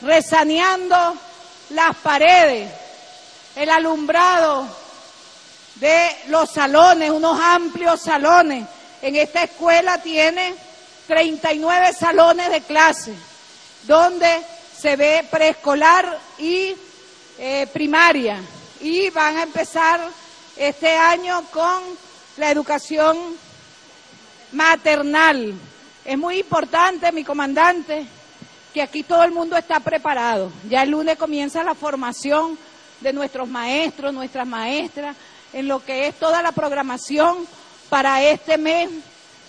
resaneando las paredes, el alumbrado de los salones, unos amplios salones. En esta escuela tiene treinta y nueve salones de clase, donde se ve preescolar y eh, primaria. Y van a empezar este año con la educación maternal. Es muy importante, mi comandante, que aquí todo el mundo está preparado. Ya el lunes comienza la formación de nuestros maestros, nuestras maestras, en lo que es toda la programación para este mes,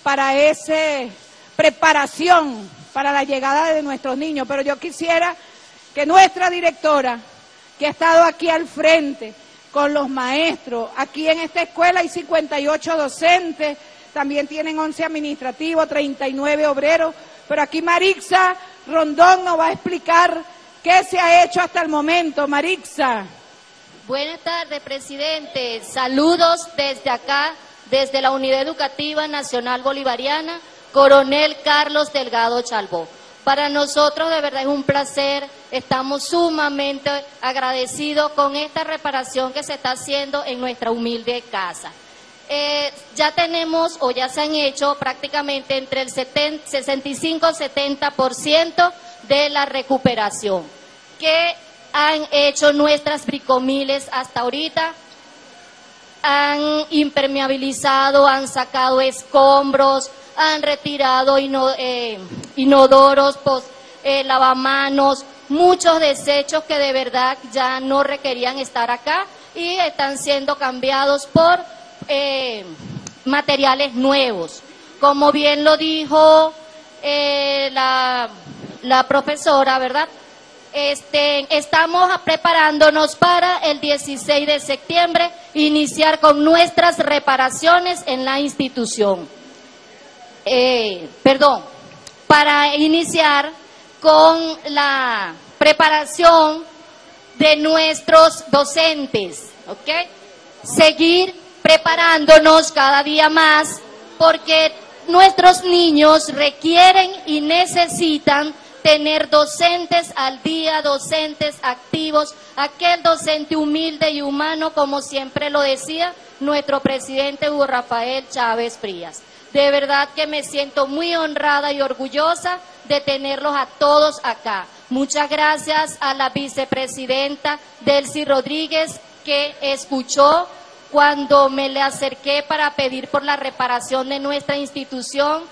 para ese preparación para la llegada de nuestros niños. Pero yo quisiera que nuestra directora, que ha estado aquí al frente con los maestros, aquí en esta escuela hay cincuenta y ocho docentes, también tienen once administrativos, treinta y nueve obreros, pero aquí Maritza Rondón nos va a explicar qué se ha hecho hasta el momento. Maritza. Buenas tardes, presidente. Saludos desde acá, desde la Unidad Educativa Nacional Bolivariana, Coronel Carlos Delgado Chalbaud. Para nosotros de verdad es un placer, estamos sumamente agradecidos con esta reparación que se está haciendo en nuestra humilde casa. Eh, ya tenemos o ya se han hecho prácticamente entre el sesenta y cinco a setenta por ciento de la recuperación. ¿Qué han hecho nuestras Bricomiles hasta ahorita? Han impermeabilizado, han sacado escombros, han retirado inodoros, pos, eh, lavamanos, muchos desechos que de verdad ya no requerían estar acá y están siendo cambiados por eh, materiales nuevos. Como bien lo dijo eh, la, la profesora, ¿verdad? Este, estamos preparándonos para el dieciséis de septiembre iniciar con nuestras reparaciones en la institución. Eh, perdón, para iniciar con la preparación de nuestros docentes, ¿ok? Seguir preparándonos cada día más porque nuestros niños requieren y necesitan tener docentes al día, docentes activos, aquel docente humilde y humano, como siempre lo decía nuestro presidente Hugo Rafael Chávez Frías. De verdad que me siento muy honrada y orgullosa de tenerlos a todos acá. Muchas gracias a la vicepresidenta Delcy Rodríguez, que escuchó cuando me le acerqué para pedir por la reparación de nuestra institución.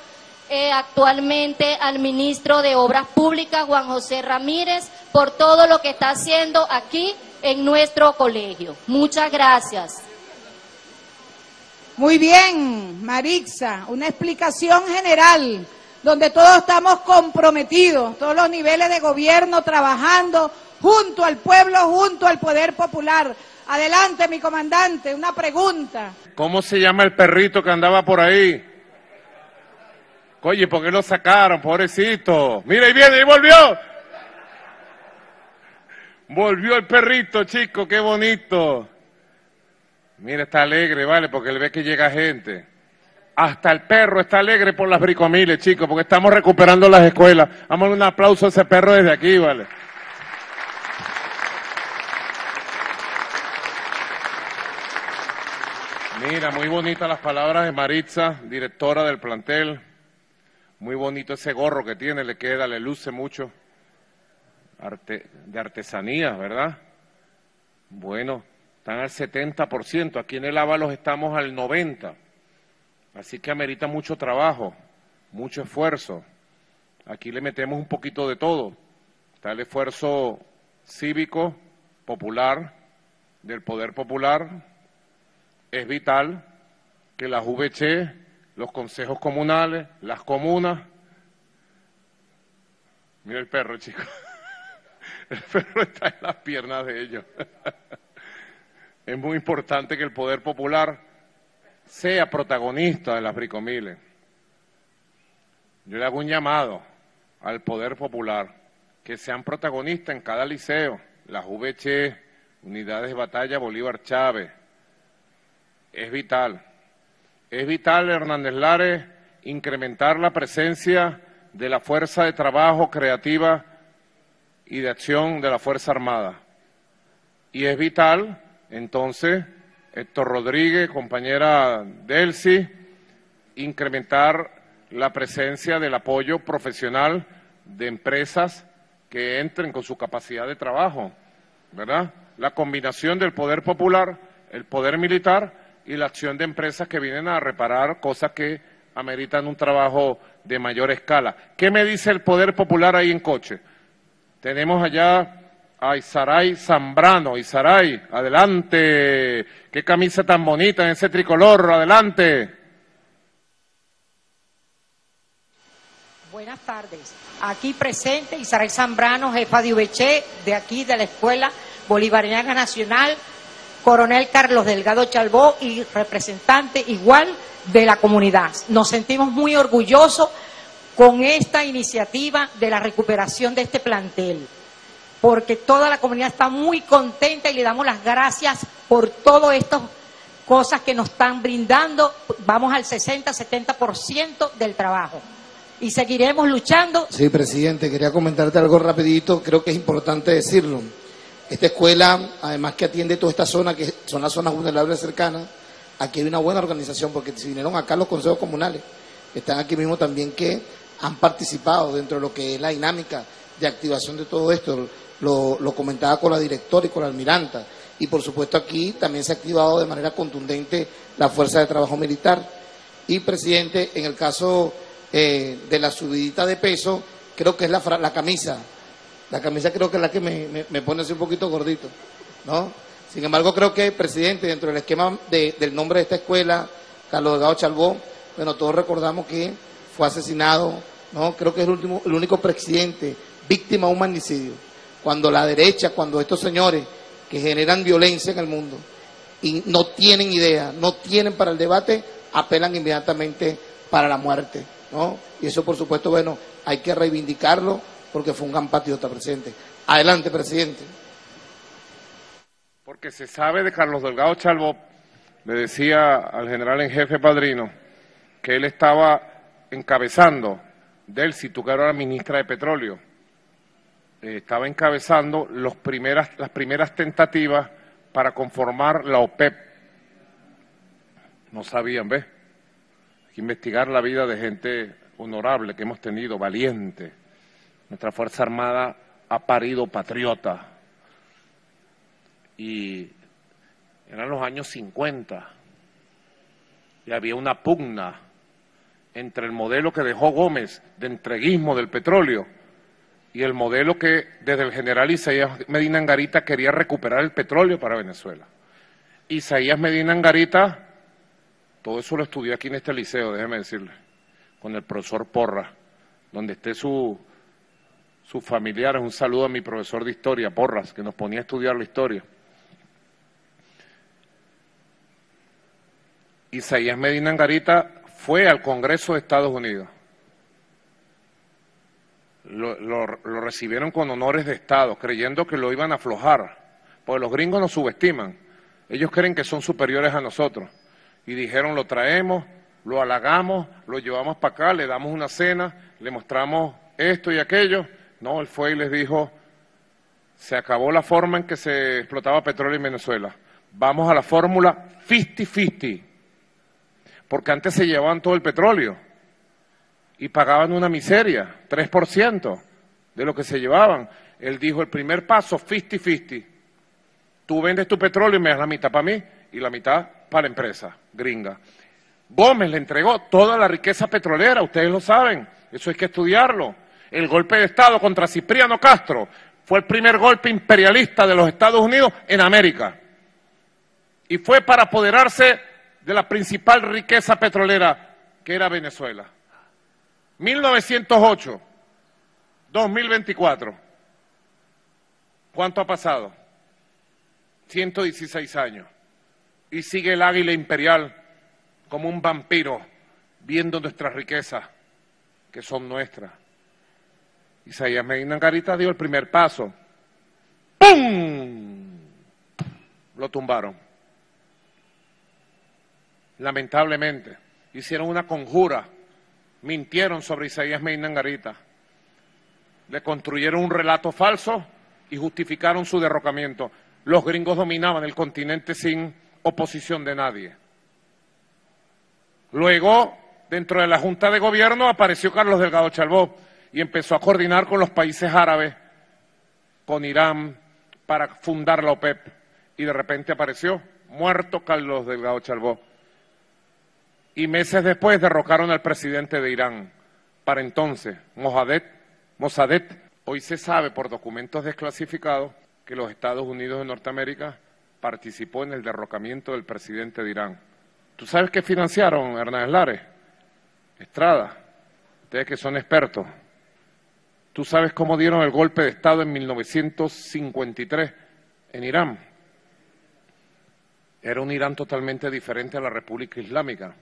Eh, actualmente al ministro de Obras Públicas, Juan José Ramírez, por todo lo que está haciendo aquí en nuestro colegio. Muchas gracias. Muy bien, Marixa, una explicación general, donde todos estamos comprometidos, todos los niveles de gobierno trabajando junto al pueblo, junto al poder popular. Adelante, mi comandante, una pregunta. ¿Cómo se llama el perrito que andaba por ahí? Oye, ¿por qué lo sacaron, pobrecito? Mira, y viene, y volvió. Volvió el perrito, chico, qué bonito. Mira, está alegre, ¿vale? Porque él ve que llega gente. Hasta el perro está alegre por las bricomiles, chicos, porque estamos recuperando las escuelas. Vamos a dar un aplauso a ese perro desde aquí, ¿vale? Mira, muy bonitas las palabras de Maritza, directora del plantel. Muy bonito ese gorro que tiene, le queda, le luce mucho. Arte, de artesanía, ¿verdad? Bueno, están al setenta por ciento, aquí en el Ávalos estamos al noventa por ciento. Así que amerita mucho trabajo, mucho esfuerzo. Aquí le metemos un poquito de todo. Está el esfuerzo cívico, popular, del poder popular. Es vital que la U V C... los consejos comunales, las comunas. Mira el perro, chicos. El perro está en las piernas de ellos. Es muy importante que el poder popular sea protagonista de las bricomiles. Yo le hago un llamado al poder popular, que sean protagonistas en cada liceo, las U V C, Unidades de Batalla Bolívar Chávez. Es vital. Es vital, Hernández Lárez, incrementar la presencia de la fuerza de trabajo creativa y de acción de la Fuerza Armada. Y es vital, entonces, Héctor Rodríguez, compañera Delcy, incrementar la presencia del apoyo profesional de empresas que entren con su capacidad de trabajo, ¿verdad? La combinación del poder popular, el poder militar y la acción de empresas que vienen a reparar cosas que ameritan un trabajo de mayor escala. ¿Qué me dice el poder popular ahí en coche? Tenemos allá a Isaray Zambrano. Isaray, adelante. Qué camisa tan bonita en ese tricolor, adelante. Buenas tardes. Aquí presente Isaray Zambrano, jefa de U V C, de aquí de la Escuela Bolivariana Nacional Coronel Carlos Delgado Chalbaud y representante igual de la comunidad. Nos sentimos muy orgullosos con esta iniciativa de la recuperación de este plantel, porque toda la comunidad está muy contenta y le damos las gracias por todas estas cosas que nos están brindando. Vamos al sesenta, setenta por ciento del trabajo y seguiremos luchando. Sí, presidente, quería comentarte algo rapidito, creo que es importante decirlo. Esta escuela, además que atiende toda esta zona, que son las zonas vulnerables cercanas, aquí hay una buena organización, porque si vinieron acá los consejos comunales, están aquí mismo también, que han participado dentro de lo que es la dinámica de activación de todo esto. Lo, lo comentaba con la directora y con la almiranta. Y por supuesto aquí también se ha activado de manera contundente la fuerza de trabajo militar. Y presidente, en el caso eh, de la subidita de peso, creo que es la, la camisa. La camisa creo que es la que me, me, me pone así un poquito gordito, ¿no? Sin embargo, creo que, presidente, dentro del esquema de, del nombre de esta escuela, Carlos Delgado Chalbaud, bueno, todos recordamos que fue asesinado, ¿no? Creo que es el, último, el único presidente víctima de un magnicidio. Cuando la derecha, cuando estos señores que generan violencia en el mundo y no tienen idea, no tienen para el debate, apelan inmediatamente para la muerte, ¿no? Y eso, por supuesto, bueno, hay que reivindicarlo porque fue un gran patriota, presidente. Adelante, presidente. Porque se sabe de Carlos Delgado Chalbaud, le decía al general en jefe Padrino, que él estaba encabezando, Delcy, tú que ahora eras ministra de Petróleo, eh, estaba encabezando los primeras, las primeras tentativas para conformar la OPEP. No sabían, ¿ves? Hay que investigar la vida de gente honorable que hemos tenido, valiente. Nuestra Fuerza Armada ha parido patriota. Y eran los años cincuenta, y había una pugna entre el modelo que dejó Gómez de entreguismo del petróleo y el modelo que desde el general Isaías Medina Angarita quería recuperar el petróleo para Venezuela. Isaías Medina Angarita, todo eso lo estudió aquí en este liceo, déjeme decirle, con el profesor Porra, donde esté su, sus familiares. Un saludo a mi profesor de historia, Porras, que nos ponía a estudiar la historia. Isaías Medina Angarita fue al Congreso de Estados Unidos. Lo, lo, lo recibieron con honores de Estado, creyendo que lo iban a aflojar, porque los gringos nos subestiman. Ellos creen que son superiores a nosotros. Y dijeron, lo traemos, lo halagamos, lo llevamos para acá, le damos una cena, le mostramos esto y aquello. No, él fue y les dijo, se acabó la forma en que se explotaba petróleo en Venezuela. Vamos a la fórmula cincuenta cincuenta. Porque antes se llevaban todo el petróleo y pagaban una miseria, tres por ciento de lo que se llevaban. Él dijo, el primer paso, cincuenta cincuenta. Tú vendes tu petróleo y me das la mitad para mí y la mitad para la empresa gringa. Gómez le entregó toda la riqueza petrolera, ustedes lo saben, eso hay que estudiarlo. El golpe de Estado contra Cipriano Castro fue el primer golpe imperialista de los Estados Unidos en América. Y fue para apoderarse de la principal riqueza petrolera que era Venezuela. mil novecientos ocho, dos mil veinticuatro, ¿cuánto ha pasado? ciento dieciséis años, y sigue el águila imperial como un vampiro, viendo nuestras riquezas, que son nuestras. Isaías Medina Angarita dio el primer paso, ¡pum! Lo tumbaron. Lamentablemente, hicieron una conjura, mintieron sobre Isaías Medina Angarita, le construyeron un relato falso y justificaron su derrocamiento. Los gringos dominaban el continente sin oposición de nadie. Luego, dentro de la Junta de Gobierno, apareció Carlos Delgado Chalbaud y empezó a coordinar con los países árabes, con Irán, para fundar la OPEP. Y de repente apareció muerto Carlos Delgado Chalbaud. Y meses después derrocaron al presidente de Irán, para entonces, Mossadegh, Mossadegh. Hoy se sabe por documentos desclasificados que los Estados Unidos de Norteamérica participó en el derrocamiento del presidente de Irán. ¿Tú sabes qué financiaron, Hernández Lárez? Estrada, ustedes que son expertos. ¿Tú sabes cómo dieron el golpe de Estado en mil novecientos cincuenta y tres en Irán? Era un Irán totalmente diferente a la República Islámica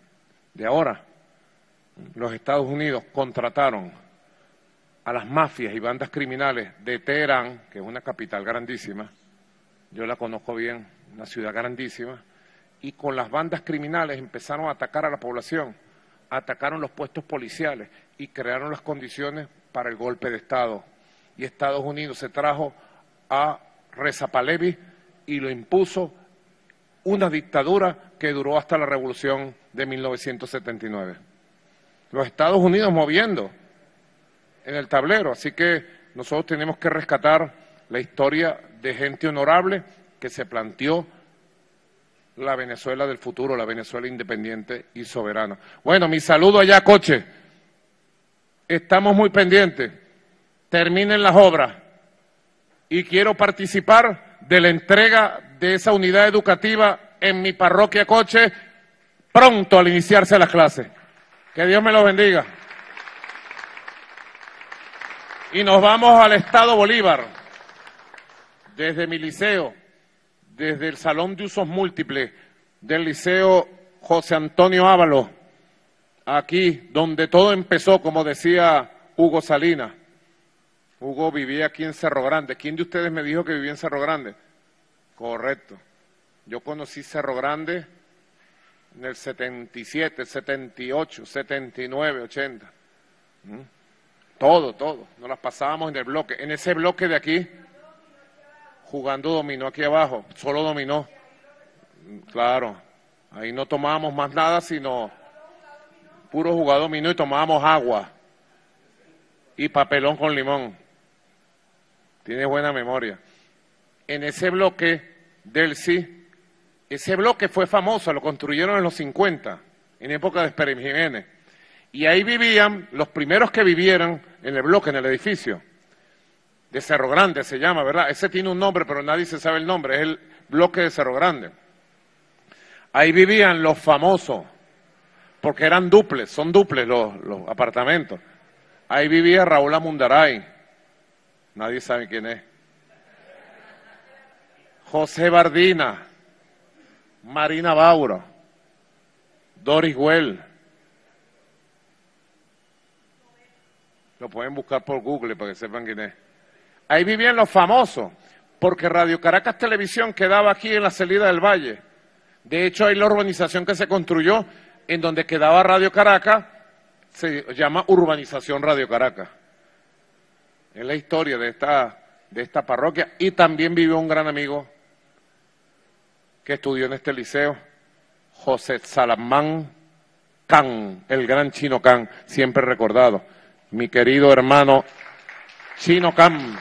de ahora. Los Estados Unidos contrataron a las mafias y bandas criminales de Teherán, que es una capital grandísima, yo la conozco bien, una ciudad grandísima, y con las bandas criminales empezaron a atacar a la población, atacaron los puestos policiales y crearon las condiciones para el golpe de Estado. Y Estados Unidos se trajo a Reza Pahlevi y lo impuso, una dictadura que duró hasta la Revolución de mil novecientos setenta y nueve. Los Estados Unidos moviendo en el tablero, así que nosotros tenemos que rescatar la historia de gente honorable que se planteó la Venezuela del futuro, la Venezuela independiente y soberana. Bueno, mi saludo allá, Coche. Estamos muy pendientes. Terminen las obras. Y quiero participar de la entrega de esa unidad educativa en mi parroquia Coche pronto al iniciarse las clases. Que Dios me los bendiga. Y nos vamos al Estado Bolívar. Desde mi liceo, desde el Salón de Usos Múltiples del Liceo José Antonio Ávalos, aquí donde todo empezó, como decía Hugo Salinas. Hugo vivía aquí en Cerro Grande. ¿Quién de ustedes me dijo que vivía en Cerro Grande? Correcto. Yo conocí Cerro Grande en el setenta y siete, setenta y ocho, setenta y nueve, ochenta. ¿Mm? Todo, todo. Nos las pasábamos en el bloque. En ese bloque de aquí, jugando dominó aquí abajo. Solo dominó. Claro. Ahí no tomábamos más nada, sino puro jugar dominó y tomábamos agua. Y papelón con limón. Tiene buena memoria. En ese bloque, Delcy, ese bloque fue famoso, lo construyeron en los cincuenta, en época de Pérez Jiménez. Y ahí vivían los primeros que vivieran en el bloque, en el edificio. De Cerro Grande se llama, ¿verdad? Ese tiene un nombre, pero nadie se sabe el nombre, es el bloque de Cerro Grande. Ahí vivían los famosos, porque eran duples, son duples los, los apartamentos. Ahí vivía Raúl Amundaray, nadie sabe quién es. José Bardina, Marina Bauro, Doris Güell. Lo pueden buscar por Google para que sepan quién es. Ahí vivían los famosos, porque Radio Caracas Televisión quedaba aquí en la salida del Valle. De hecho, hay la urbanización que se construyó en donde quedaba Radio Caracas, se llama Urbanización Radio Caracas. Es la historia de esta, de esta parroquia, y también vivió un gran amigo que estudió en este liceo, José Salamán Can, el gran Chino Can, siempre recordado, mi querido hermano Chino Can.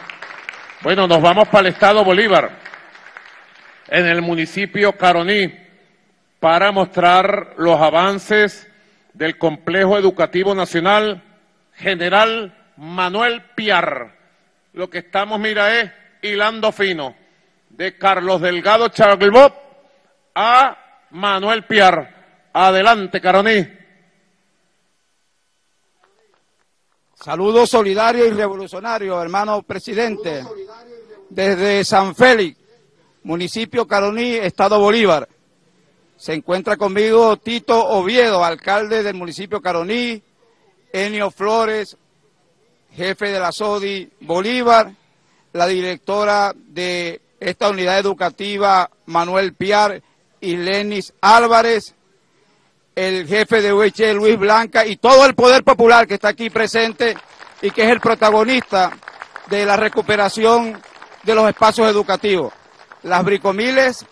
Bueno, nos vamos para el Estado Bolívar, en el municipio Caroní, para mostrar los avances del Complejo Educativo Nacional General Manuel Piar. Lo que estamos, mira, es hilando fino, de Carlos Delgado Chalbaud a Manuel Piar. Adelante, Caroní. Saludos solidarios y revolucionarios, hermano presidente. Desde San Félix, municipio Caroní, Estado Bolívar. Se encuentra conmigo Tito Oviedo, alcalde del municipio Caroní, Elio Flores, jefe de la SODI Bolívar, la directora de esta unidad educativa Manuel Piar, Islenia Álvarez, el jefe de U H Luis Blanca y todo el poder popular que está aquí presente y que es el protagonista de la recuperación de los espacios educativos. Las Bricomiles,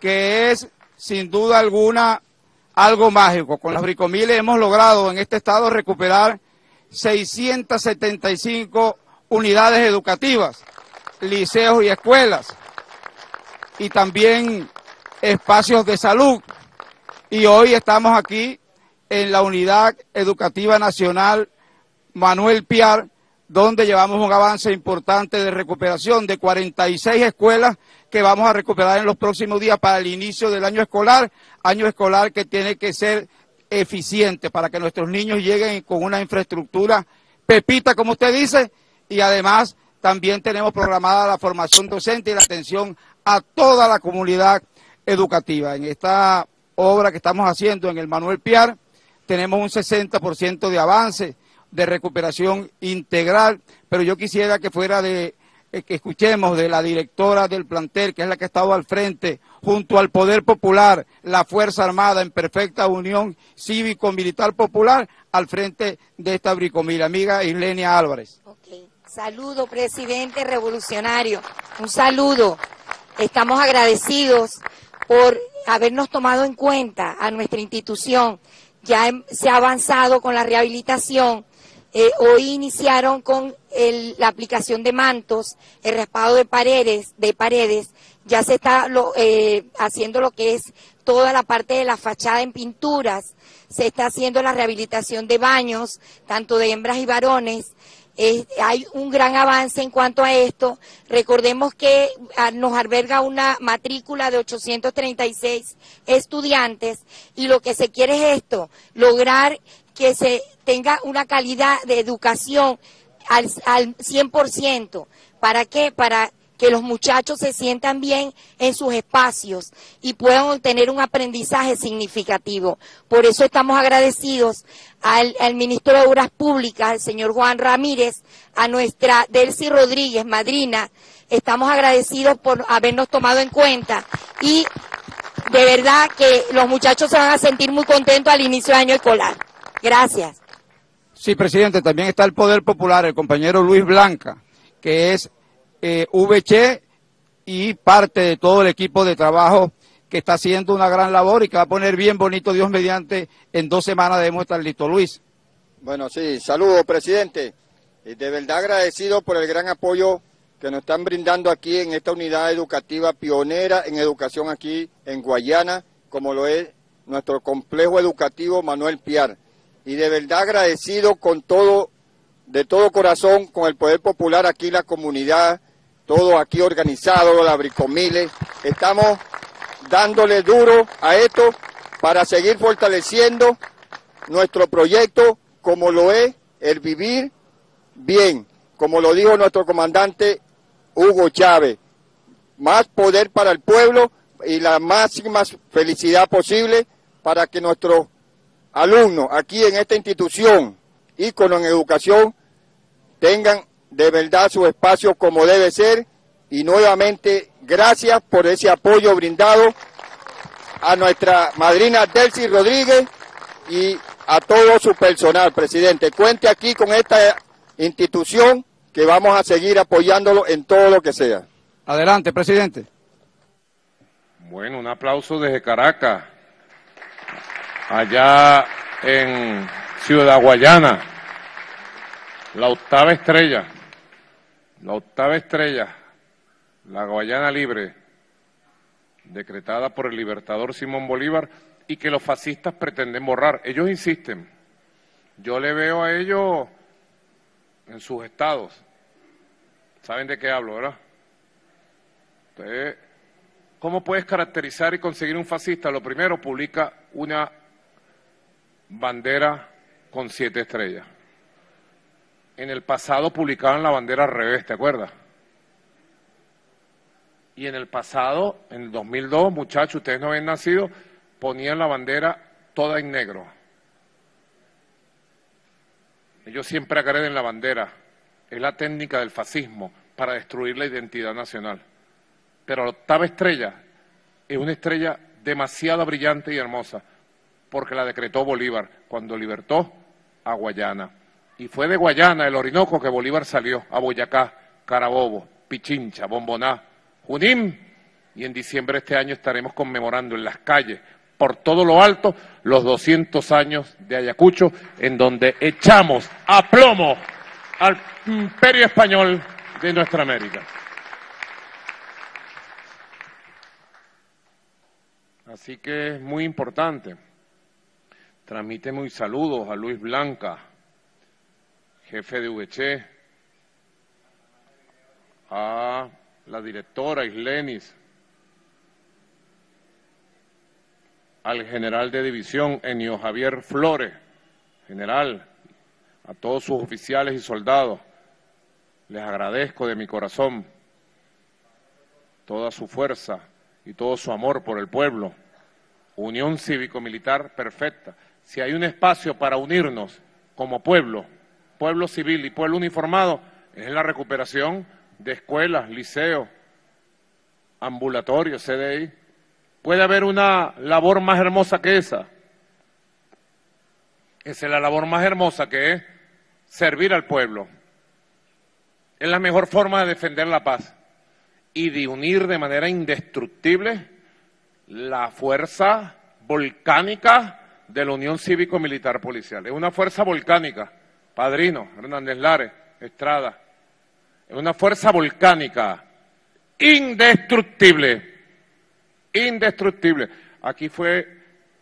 que es sin duda alguna algo mágico. Con las Bricomiles hemos logrado en este estado recuperar seiscientas setenta y cinco unidades educativas, liceos y escuelas, y también espacios de salud. Y hoy estamos aquí en la Unidad Educativa Nacional Manuel Piar, donde llevamos un avance importante de recuperación de cuarenta y seis escuelas que vamos a recuperar en los próximos días para el inicio del año escolar, año escolar que tiene que ser eficiente para que nuestros niños lleguen con una infraestructura pepita, como usted dice, y además también tenemos programada la formación docente y la atención a toda la comunidad educativa. En esta obra que estamos haciendo en el Manuel Piar tenemos un sesenta por ciento de avance de recuperación integral, pero yo quisiera que fuera de que escuchemos de la directora del plantel, que es la que ha estado al frente, junto al Poder Popular, la Fuerza Armada, en perfecta unión cívico-militar popular, al frente de esta Bricomil, amiga Islenia Álvarez. Okay. Saludo, presidente revolucionario, un saludo. Estamos agradecidos por habernos tomado en cuenta a nuestra institución. Ya se ha avanzado con la rehabilitación. Eh, hoy iniciaron con el, la aplicación de mantos, el raspado de paredes, de paredes. Ya se está lo, eh, haciendo lo que es toda la parte de la fachada en pinturas, se está haciendo la rehabilitación de baños, tanto de hembras y varones, Eh, hay un gran avance en cuanto a esto. Recordemos que a, nos alberga una matrícula de ochocientos treinta y seis estudiantes y lo que se quiere es esto, lograr que se tenga una calidad de educación al, al cien por ciento. ¿Para qué? Para que los muchachos se sientan bien en sus espacios y puedan obtener un aprendizaje significativo. Por eso estamos agradecidos al, al ministro de Obras Públicas, al señor Juan Ramírez, a nuestra Delcy Rodríguez, madrina. Estamos agradecidos por habernos tomado en cuenta y de verdad que los muchachos se van a sentir muy contentos al inicio del año escolar. Gracias. Sí, presidente, también está el Poder Popular, el compañero Luis Blanca, que es Eh, V C y parte de todo el equipo de trabajo que está haciendo una gran labor y que va a poner bien bonito, Dios mediante, en dos semanas debemos estar listos. Luis. Bueno, sí, saludos, presidente. De verdad agradecido por el gran apoyo que nos están brindando aquí en esta unidad educativa pionera en educación aquí en Guayana, como lo es nuestro complejo educativo Manuel Piar. Y de verdad agradecido con todo, de todo corazón, con el Poder Popular aquí, la comunidad, todo aquí organizado, la Bricomiles. Estamos dándole duro a esto para seguir fortaleciendo nuestro proyecto como lo es el vivir bien, como lo dijo nuestro comandante Hugo Chávez. Más poder para el pueblo y la máxima felicidad posible para que nuestros alumnos aquí en esta institución, ícono en educación, tengan de verdad su espacio como debe ser. Y nuevamente, gracias por ese apoyo brindado a nuestra madrina Delcy Rodríguez y a todo su personal, presidente. Cuente aquí con esta institución que vamos a seguir apoyándolo en todo lo que sea. Adelante, presidente. Bueno, un aplauso desde Caracas, allá en Ciudad Guayana. La octava estrella, la octava estrella, la Guayana libre, decretada por el libertador Simón Bolívar y que los fascistas pretenden borrar. Ellos insisten. Yo le veo a ellos en sus estados. ¿Saben de qué hablo, verdad? Entonces, ¿cómo puedes caracterizar y conseguir un fascista? Lo primero, publica una bandera con siete estrellas. En el pasado publicaban la bandera al revés, ¿te acuerdas? Y en el pasado, en el dos mil dos, muchachos, ustedes no habían nacido, ponían la bandera toda en negro. Ellos siempre agreden la bandera. Es la técnica del fascismo para destruir la identidad nacional. Pero la octava estrella es una estrella demasiado brillante y hermosa, porque la decretó Bolívar cuando libertó a Guayana. Y fue de Guayana, el Orinoco, que Bolívar salió a Boyacá, Carabobo, Pichincha, Bomboná, Junín. Y en diciembre de este año estaremos conmemorando en las calles, por todo lo alto, los doscientos años de Ayacucho, en donde echamos a plomo al imperio español de nuestra América. Así que es muy importante. Transmite mis saludos a Luis Blanca, jefe de V C, a la directora Islenis, al general de división Enio Javier Flores, general, a todos sus oficiales y soldados. Les agradezco de mi corazón toda su fuerza y todo su amor por el pueblo. Unión cívico-militar perfecta. Si hay un espacio para unirnos como pueblo, pueblo civil y pueblo uniformado, es la recuperación de escuelas, liceos, ambulatorios, C D I. ¿Puede haber una labor más hermosa que esa? Esa es la labor más hermosa, que es servir al pueblo. Es la mejor forma de defender la paz y de unir de manera indestructible la fuerza volcánica de la Unión Cívico-Militar Policial. Es una fuerza volcánica. Padrino, Hernández Lárez, Estrada, es una fuerza volcánica, indestructible, indestructible. Aquí fue,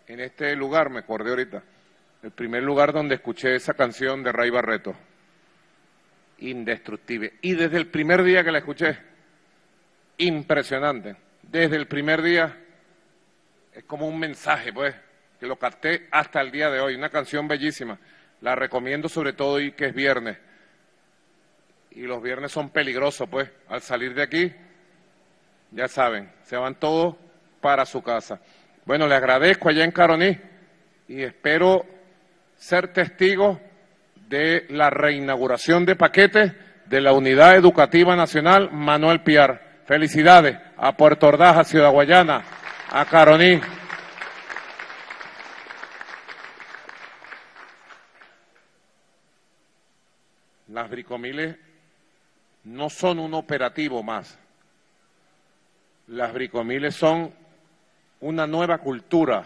en este lugar, me acordé ahorita, el primer lugar donde escuché esa canción de Ray Barreto. indestructible. Y desde el primer día que la escuché, impresionante. Desde el primer día, es como un mensaje, pues, que lo capté hasta el día de hoy. Una canción bellísima. La recomiendo sobre todo hoy que es viernes. Y los viernes son peligrosos, pues. Al salir de aquí, ya saben, se van todos para su casa. Bueno, le agradezco allá en Caroní y espero ser testigo de la reinauguración de paquetes de la Unidad Educativa Nacional Manuel Piar. Felicidades a Puerto Ordaz, a Ciudad Guayana, a Caroní. Las bricomiles no son un operativo más. Las bricomiles son una nueva cultura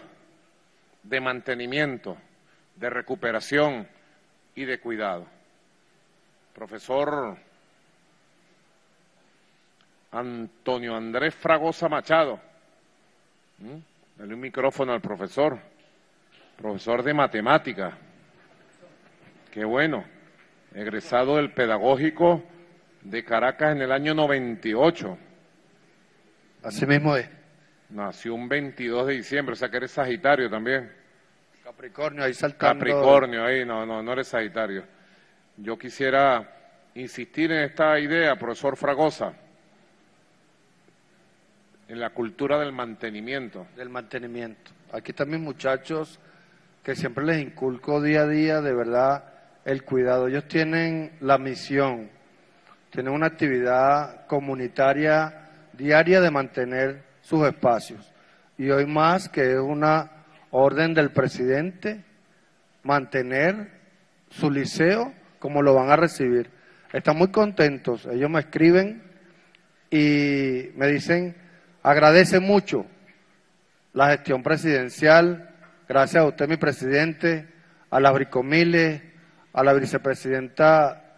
de mantenimiento, de recuperación y de cuidado. Profesor Antonio Andrés Fragosa Machado, ¿Mm? dale un micrófono al profesor, profesor de matemática, qué bueno, egresado del Pedagógico de Caracas en el año noventa y ocho. Así mismo es. Nació un veintidós de diciembre, o sea que eres Sagitario también. Capricornio, ahí saltando. Capricornio, ahí, no, no, no eres Sagitario. Yo quisiera insistir en esta idea, profesor Fragosa, en la cultura del mantenimiento. Del mantenimiento. Aquí están mis muchachos, que siempre les inculco día a día, de verdad, el cuidado. Ellos tienen la misión, tienen una actividad comunitaria diaria de mantener sus espacios. Y hoy más que es una orden del presidente, mantener su liceo como lo van a recibir. Están muy contentos, ellos me escriben y me dicen, agradece mucho la gestión presidencial, gracias a usted mi presidente, a las bricomiles, a la vicepresidenta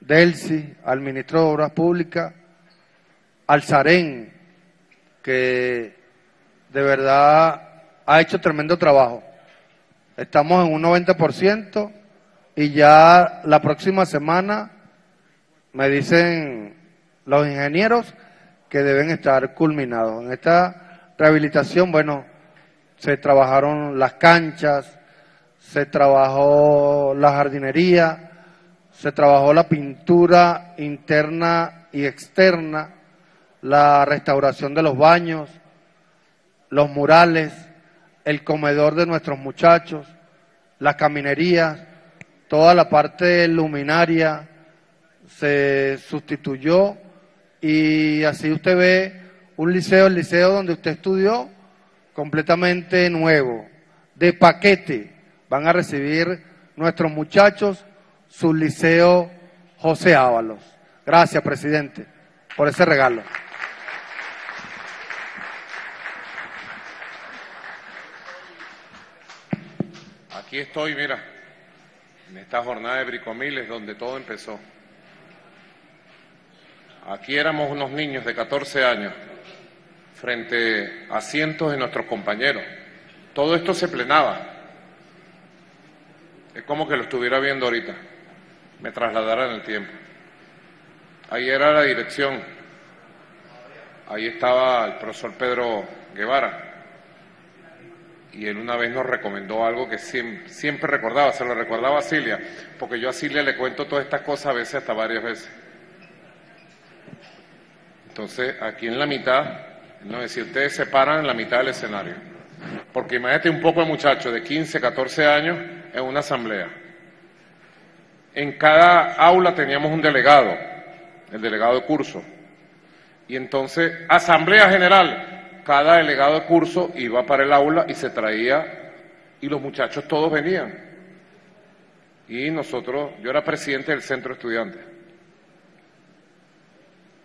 Delcy, al ministro de Obras Públicas, al Sarén, que de verdad ha hecho tremendo trabajo. Estamos en un noventa por ciento y ya la próxima semana me dicen los ingenieros que deben estar culminados. En esta rehabilitación, bueno, se trabajaron las canchas, se trabajó la jardinería, se trabajó la pintura interna y externa, la restauración de los baños, los murales, el comedor de nuestros muchachos, las caminerías, toda la parte luminaria se sustituyó y así usted ve un liceo, el liceo donde usted estudió, completamente nuevo, de paquete. Van a recibir nuestros muchachos su liceo José Ávalos. Gracias, presidente, por ese regalo. Aquí estoy, mira, en esta jornada de bricomiles donde todo empezó. Aquí éramos unos niños de catorce años, frente a cientos de nuestros compañeros. Todo esto se plenaba. Es como que lo estuviera viendo ahorita, me trasladara en el tiempo. Ahí era la dirección, ahí estaba el profesor Pedro Guevara, y él una vez nos recomendó algo que siempre, siempre recordaba, se lo recordaba a Cilia, porque yo a Cilia le cuento todas estas cosas a veces, hasta varias veces. Entonces, aquí en la mitad, no es decir, ustedes se paran en la mitad del escenario, porque imagínate un poco de muchachos de quince, catorce años en una asamblea. En cada aula teníamos un delegado, el delegado de curso, y entonces, asamblea general. Cada delegado de curso iba para el aula y se traía, y los muchachos todos venían. Y nosotros, yo era presidente del centro estudiante.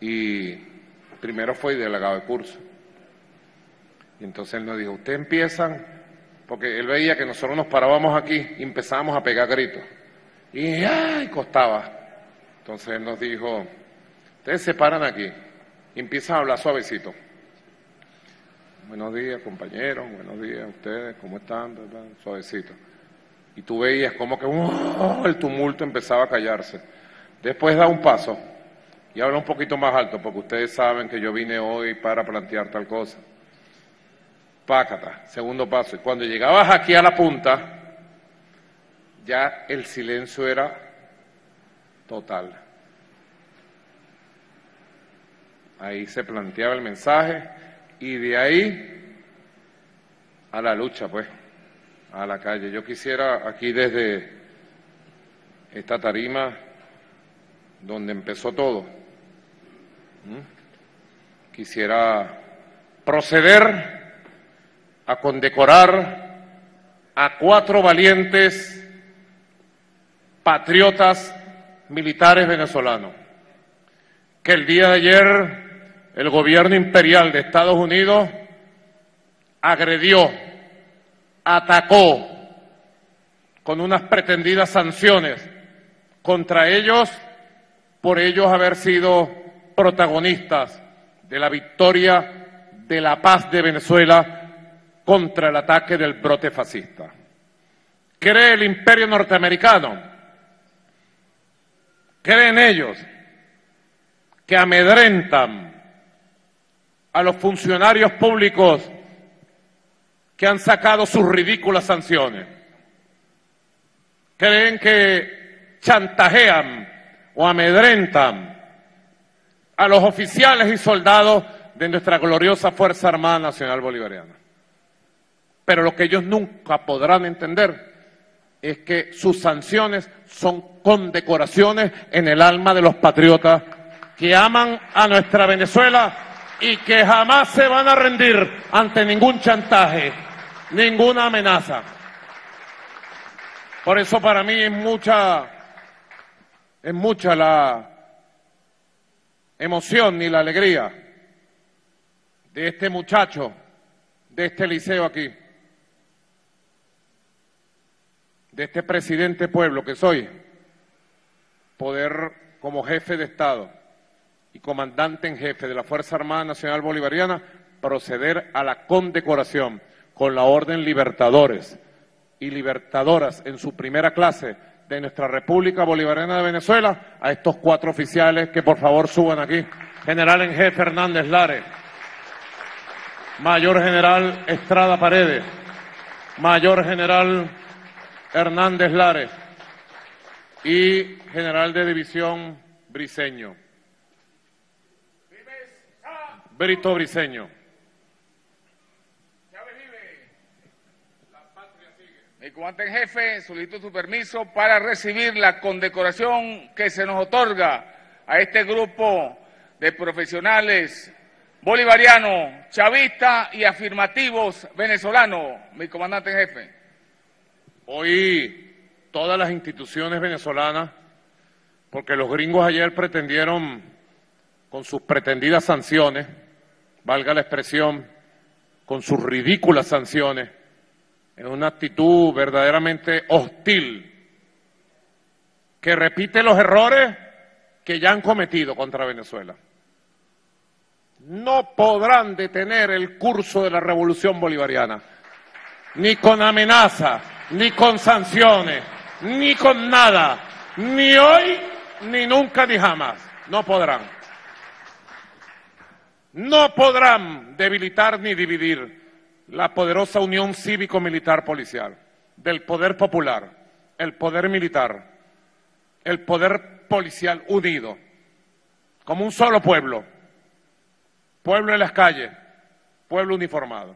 Y primero fue el delegado de curso. Y entonces él nos dijo, ustedes empiezan, porque él veía que nosotros nos parábamos aquí y empezábamos a pegar gritos. Y ¡ay! Costaba. Entonces él nos dijo, ustedes se paran aquí y empiezan a hablar suavecito. Buenos días, compañeros, buenos días a ustedes, ¿cómo están? Suavecito. Y tú veías como que oh, el tumulto empezaba a callarse. Después da un paso y habla un poquito más alto, porque ustedes saben que yo vine hoy para plantear tal cosa. Pácata, segundo paso. Y cuando llegabas aquí a la punta, ya el silencio era total. Ahí se planteaba el mensaje y de ahí a la lucha, pues, a la calle. Yo quisiera aquí desde esta tarima donde empezó todo, ¿Mm? quisiera proceder a condecorar a cuatro valientes patriotas militares venezolanos que el día de ayer el gobierno imperial de Estados Unidos agredió, atacó con unas pretendidas sanciones contra ellos por ellos haber sido protagonistas de la victoria de la paz de Venezuela contra el ataque del brote fascista. ¿Cree el imperio norteamericano? ¿Creen ellos que amedrentan a los funcionarios públicos que han sacado sus ridículas sanciones? ¿Creen que chantajean o amedrentan a los oficiales y soldados de nuestra gloriosa Fuerza Armada Nacional Bolivariana? Pero lo que ellos nunca podrán entender es que sus sanciones son condecoraciones en el alma de los patriotas que aman a nuestra Venezuela y que jamás se van a rendir ante ningún chantaje, ninguna amenaza. Por eso para mí es mucha... Es mucha la emoción y la alegría de este muchacho, de este liceo aquí, de este presidente pueblo que soy, poder como jefe de Estado y comandante en jefe de la Fuerza Armada Nacional Bolivariana proceder a la condecoración con la Orden Libertadores y Libertadoras en su primera clase de nuestra República Bolivariana de Venezuela, a estos cuatro oficiales que por favor suban aquí. General en jefe Hernández Lárez, Mayor General Estrada Paredes, Mayor General Hernández Lárez y General de División Briceño, Brito Briceño. El comandante en jefe solicito su permiso para recibir la condecoración que se nos otorga a este grupo de profesionales bolivarianos, chavistas y afirmativos venezolanos, mi comandante en jefe. Hoy todas las instituciones venezolanas, porque los gringos ayer pretendieron, con sus pretendidas sanciones, valga la expresión, con sus ridículas sanciones, en una actitud verdaderamente hostil, que repite los errores que ya han cometido contra Venezuela. No podrán detener el curso de la revolución bolivariana, ni con amenazas, ni con sanciones, ni con nada, ni hoy, ni nunca, ni jamás. No podrán. No podrán debilitar ni dividir la poderosa unión cívico-militar-policial, del poder popular, el poder militar, el poder policial unido, como un solo pueblo, pueblo en las calles, pueblo uniformado.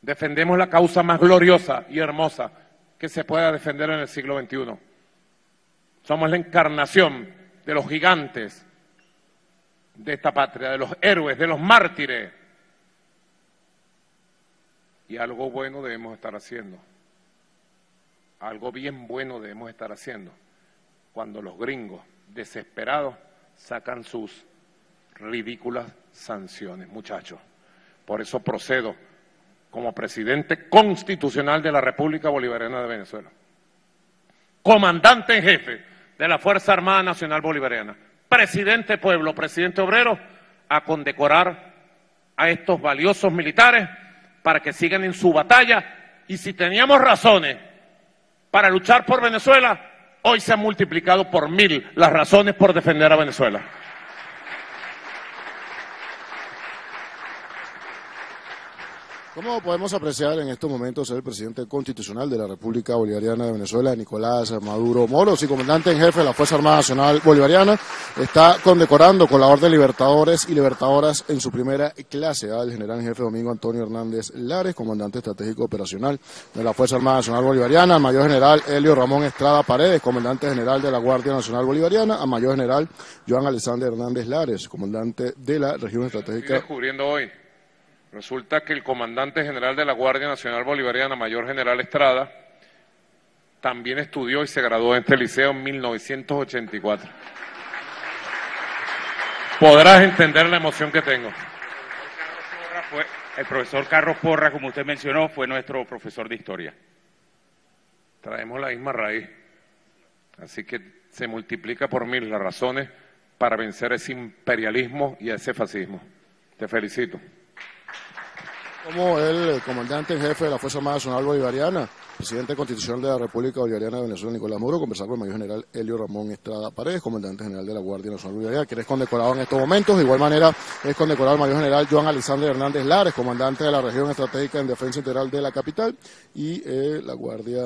Defendemos la causa más gloriosa y hermosa que se pueda defender en el siglo veintiuno. Somos la encarnación de los gigantes de esta patria, de los héroes, de los mártires. Y algo bueno debemos estar haciendo, algo bien bueno debemos estar haciendo, cuando los gringos desesperados sacan sus ridículas sanciones, muchachos. Por eso procedo como presidente constitucional de la República Bolivariana de Venezuela, comandante en jefe de la Fuerza Armada Nacional Bolivariana, presidente pueblo, presidente obrero, a condecorar a estos valiosos militares para que sigan en su batalla, y si teníamos razones para luchar por Venezuela, hoy se han multiplicado por mil las razones por defender a Venezuela. ¿Cómo podemos apreciar en estos momentos el presidente constitucional de la República Bolivariana de Venezuela, Nicolás Maduro Moros, y comandante en jefe de la Fuerza Armada Nacional Bolivariana, está condecorando con la Orden Libertadores y Libertadoras en su primera clase al general en jefe Domingo Antonio Hernández Lárez, comandante estratégico operacional de la Fuerza Armada Nacional Bolivariana, al mayor general Elio Ramón Estrada Paredes, comandante general de la Guardia Nacional Bolivariana, al mayor general Joan Alexander Hernández Lárez, comandante de la Región Estratégica. Descubriendo hoy. Resulta que el comandante general de la Guardia Nacional Bolivariana, mayor general Estrada, también estudió y se graduó en este liceo en mil novecientos ochenta y cuatro. Podrás entender la emoción que tengo. El profesor Carlos Porras, como usted mencionó, fue nuestro profesor de historia. Traemos la misma raíz. Así que se multiplica por mil las razones para vencer ese imperialismo y ese fascismo. Te felicito. Como el comandante en jefe de la Fuerza Armada Nacional Bolivariana, presidente constitucional de la República Bolivariana de Venezuela, Nicolás Maduro, conversar con el mayor general Elio Ramón Estrada Paredes, comandante general de la Guardia Nacional Bolivariana, que es condecorado en estos momentos. De igual manera, es condecorado el mayor general Joan Alexander Hernández Lárez, comandante de la Región Estratégica en Defensa Integral de la Capital, y eh, la Guardia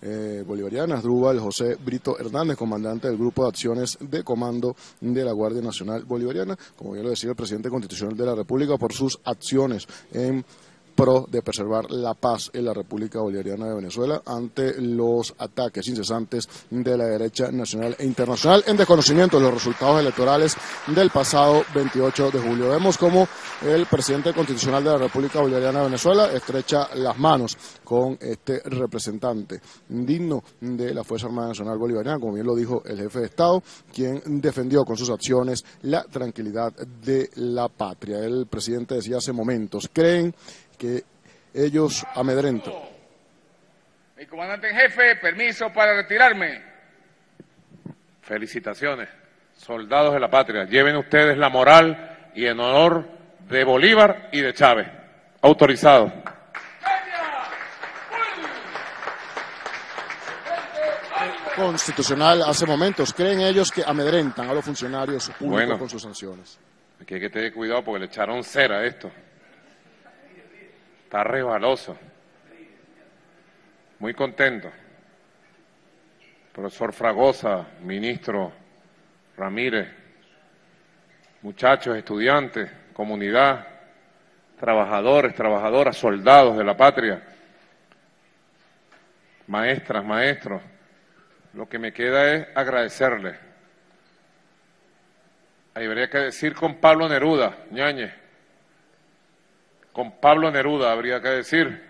Eh, Bolivariana, Asdrúbal José Brito Hernández, comandante del Grupo de Acciones de Comando de la Guardia Nacional Bolivariana, como ya lo decía el presidente constitucional de la República, por sus acciones en pro de preservar la paz en la República Bolivariana de Venezuela ante los ataques incesantes de la derecha nacional e internacional en desconocimiento de los resultados electorales del pasado veintiocho de julio. Vemos como el presidente constitucional de la República Bolivariana de Venezuela estrecha las manos con este representante digno de la Fuerza Armada Nacional Bolivariana, como bien lo dijo el jefe de Estado, quien defendió con sus acciones la tranquilidad de la patria. El presidente decía hace momentos, creen que ellos amedrentan. Mi comandante en jefe, permiso para retirarme. Felicitaciones, soldados de la patria. Lleven ustedes la moral y en honor de Bolívar y de Chávez. Autorizado. Constitucional hace momentos. Creen ellos que amedrentan a los funcionarios públicos bueno, con sus sanciones. Aquí hay que tener cuidado porque le echaron cera a esto. Está resbaloso. Muy contento. Profesor Fragosa, ministro Ramírez, muchachos, estudiantes, comunidad, trabajadores, trabajadoras, soldados de la patria, maestras, maestros. Lo que me queda es agradecerles. Ahí habría que decir con Pablo Neruda, Ñañez. Con Pablo Neruda habría que decir,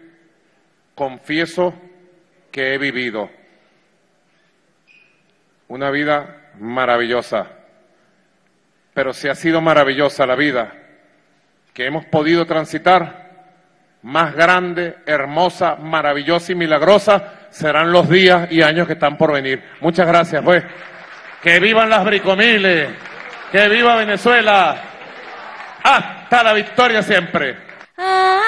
confieso que he vivido una vida maravillosa, pero si ha sido maravillosa la vida que hemos podido transitar, más grande, hermosa, maravillosa y milagrosa serán los días y años que están por venir. Muchas gracias, pues. Que vivan las Bricomiles, que viva Venezuela, hasta la victoria siempre. Ah,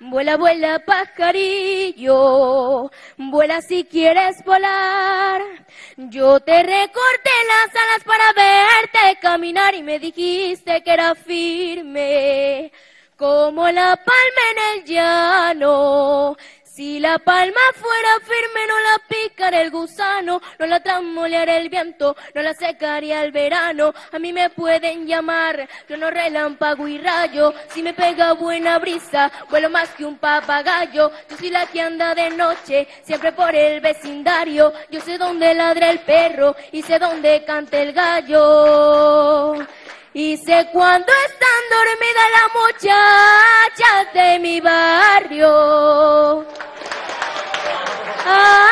vuela, vuela, pajarillo, vuela si quieres volar. Yo te recorté las alas para verte caminar y me dijiste que era firme como la palma en el llano. Si la palma fuera firme no la picaría el gusano, no la tramolearía el viento, no la secaría el verano. A mí me pueden llamar, yo no relámpago y rayo, si me pega buena brisa, vuelo más que un papagayo. Yo soy la que anda de noche, siempre por el vecindario, yo sé dónde ladra el perro y sé dónde canta el gallo. Y sé cuando están dormidas las muchachas de mi barrio. Ah,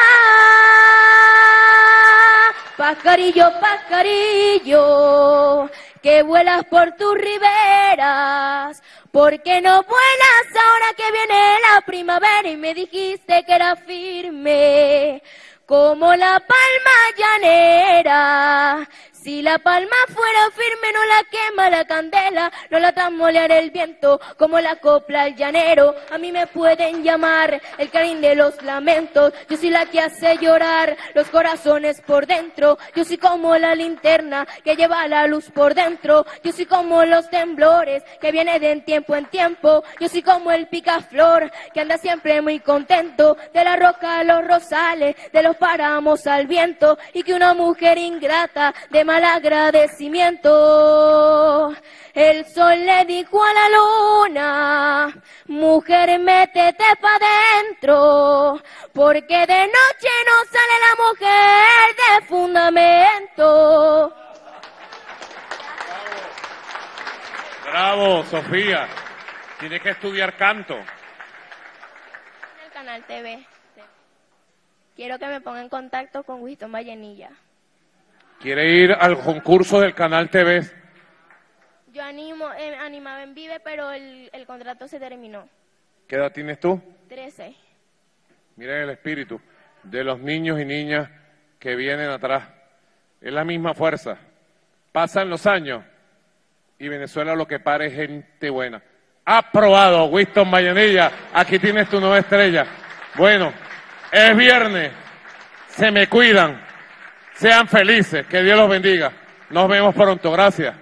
pajarillo, pajarillo, que vuelas por tus riberas, porque no vuelas ahora que viene la primavera y me dijiste que era firme como la palma llanera. Si la palma fuera firme no la quema la candela, no la tambaleará el viento como la copla al llanero. A mí me pueden llamar el Karim de los lamentos, yo soy la que hace llorar los corazones por dentro. Yo soy como la linterna que lleva la luz por dentro, yo soy como los temblores que vienen de tiempo en tiempo. Yo soy como el picaflor que anda siempre muy contento, de la roca a los rosales, de los páramos al viento, y que una mujer ingrata de mal agradecimiento. El sol le dijo a la luna, mujer, métete pa' dentro, porque de noche no sale la mujer de fundamento. Bravo, Sofía. Tienes que estudiar canto. En el canal T V. Quiero que me ponga en contacto con Winston Vallenilla. ¿Quiere ir al concurso del canal T V? Yo animo, eh, animaba en Vive, pero el, el contrato se terminó. ¿Qué edad tienes tú? Trece. Miren el espíritu de los niños y niñas que vienen atrás. Es la misma fuerza. Pasan los años y Venezuela lo que para es gente buena. Aprobado, Winston Vallenilla. Aquí tienes tu nueva estrella. Bueno, es viernes. Se me cuidan. Sean felices, que Dios los bendiga. Nos vemos pronto, gracias.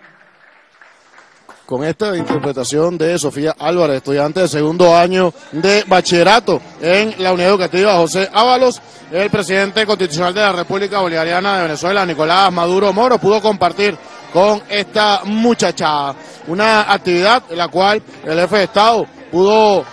Con esta interpretación de Sofía Álvarez, estudiante de segundo año de bachillerato en la Unidad Educativa José Ávalos, el presidente constitucional de la República Bolivariana de Venezuela, Nicolás Maduro Moros, pudo compartir con esta muchachada una actividad en la cual el jefe de Estado pudo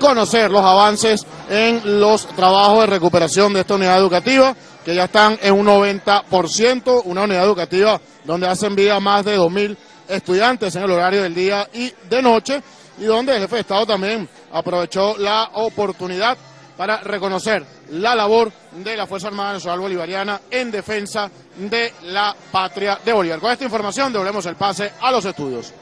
conocer los avances en los trabajos de recuperación de esta unidad educativa, que ya están en un noventa por ciento, una unidad educativa donde hacen vida más de dos mil estudiantes en el horario del día y de noche, y donde el jefe de Estado también aprovechó la oportunidad para reconocer la labor de la Fuerza Armada Nacional Bolivariana en defensa de la patria de Bolívar. Con esta información devolvemos el pase a los estudios.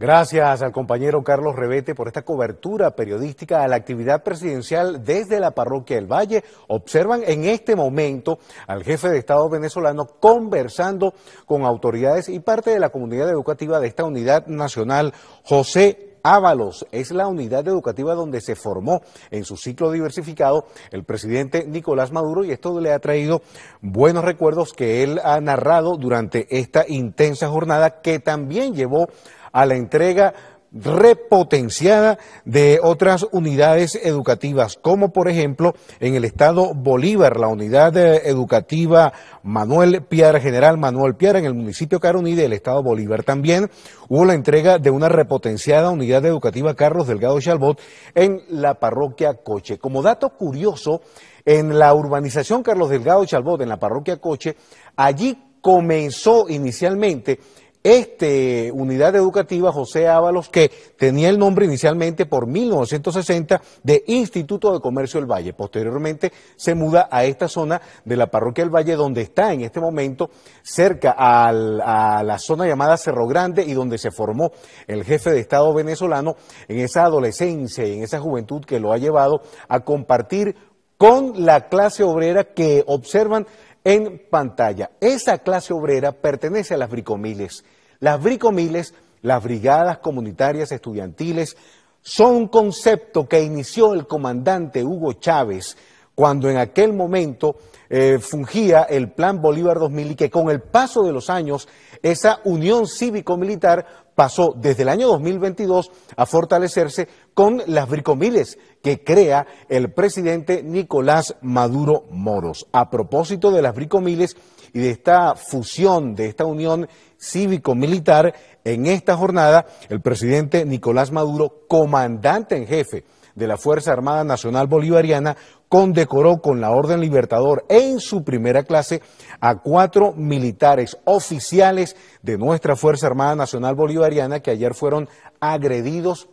Gracias al compañero Carlos Revete por esta cobertura periodística a la actividad presidencial desde la parroquia El Valle. Observan en este momento al jefe de Estado venezolano conversando con autoridades y parte de la comunidad educativa de esta unidad nacional, José Ávalos. Es la unidad educativa donde se formó en su ciclo diversificado el presidente Nicolás Maduro, y esto le ha traído buenos recuerdos que él ha narrado durante esta intensa jornada, que también llevó a la entrega repotenciada de otras unidades educativas, como por ejemplo en el estado Bolívar, la unidad educativa Manuel Piar, General Manuel Piar, en el municipio Caroní del estado Bolívar. También hubo la entrega de una repotenciada unidad educativa Carlos Delgado Chalbaud en la parroquia Coche. Como dato curioso, en la urbanización Carlos Delgado Chalbaud, en la parroquia Coche, allí comenzó inicialmente Este unidad educativa José Ávalos, que tenía el nombre inicialmente por mil novecientos sesenta de Instituto de Comercio El Valle. Posteriormente se muda a esta zona de la parroquia El Valle, donde está en este momento cerca al, a la zona llamada Cerro Grande, y donde se formó el jefe de Estado venezolano en esa adolescencia y en esa juventud que lo ha llevado a compartir con la clase obrera que observan en pantalla. Esa clase obrera pertenece a las Bricomiles. Las Bricomiles, las brigadas comunitarias estudiantiles, son un concepto que inició el comandante Hugo Chávez cuando en aquel momento eh, fungía el Plan Bolívar dos mil, y que con el paso de los años esa unión cívico-militar pasó desde el año dos mil veintidós a fortalecerse con las Bricomiles que crea el presidente Nicolás Maduro Moros. A propósito de las Bricomiles y de esta fusión, de esta unión cívico-militar, en esta jornada el presidente Nicolás Maduro, comandante en jefe de la Fuerza Armada Nacional Bolivariana, condecoró con la Orden Libertador en su primera clase a cuatro militares oficiales de nuestra Fuerza Armada Nacional Bolivariana que ayer fueron agredidos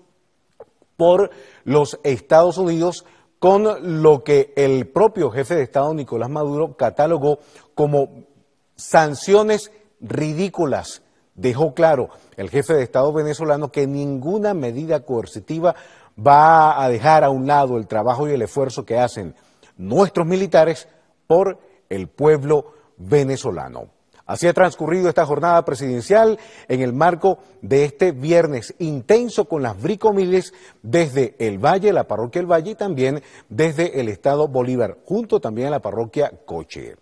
por los Estados Unidos con lo que el propio jefe de Estado Nicolás Maduro catalogó como sanciones ridículas. Dejó claro el jefe de Estado venezolano que ninguna medida coercitiva va a dejar a un lado el trabajo y el esfuerzo que hacen nuestros militares por el pueblo venezolano. Así ha transcurrido esta jornada presidencial en el marco de este viernes intenso con las Bricomiles desde El Valle, la parroquia El Valle, y también desde el estado Bolívar, junto también a la parroquia Coche.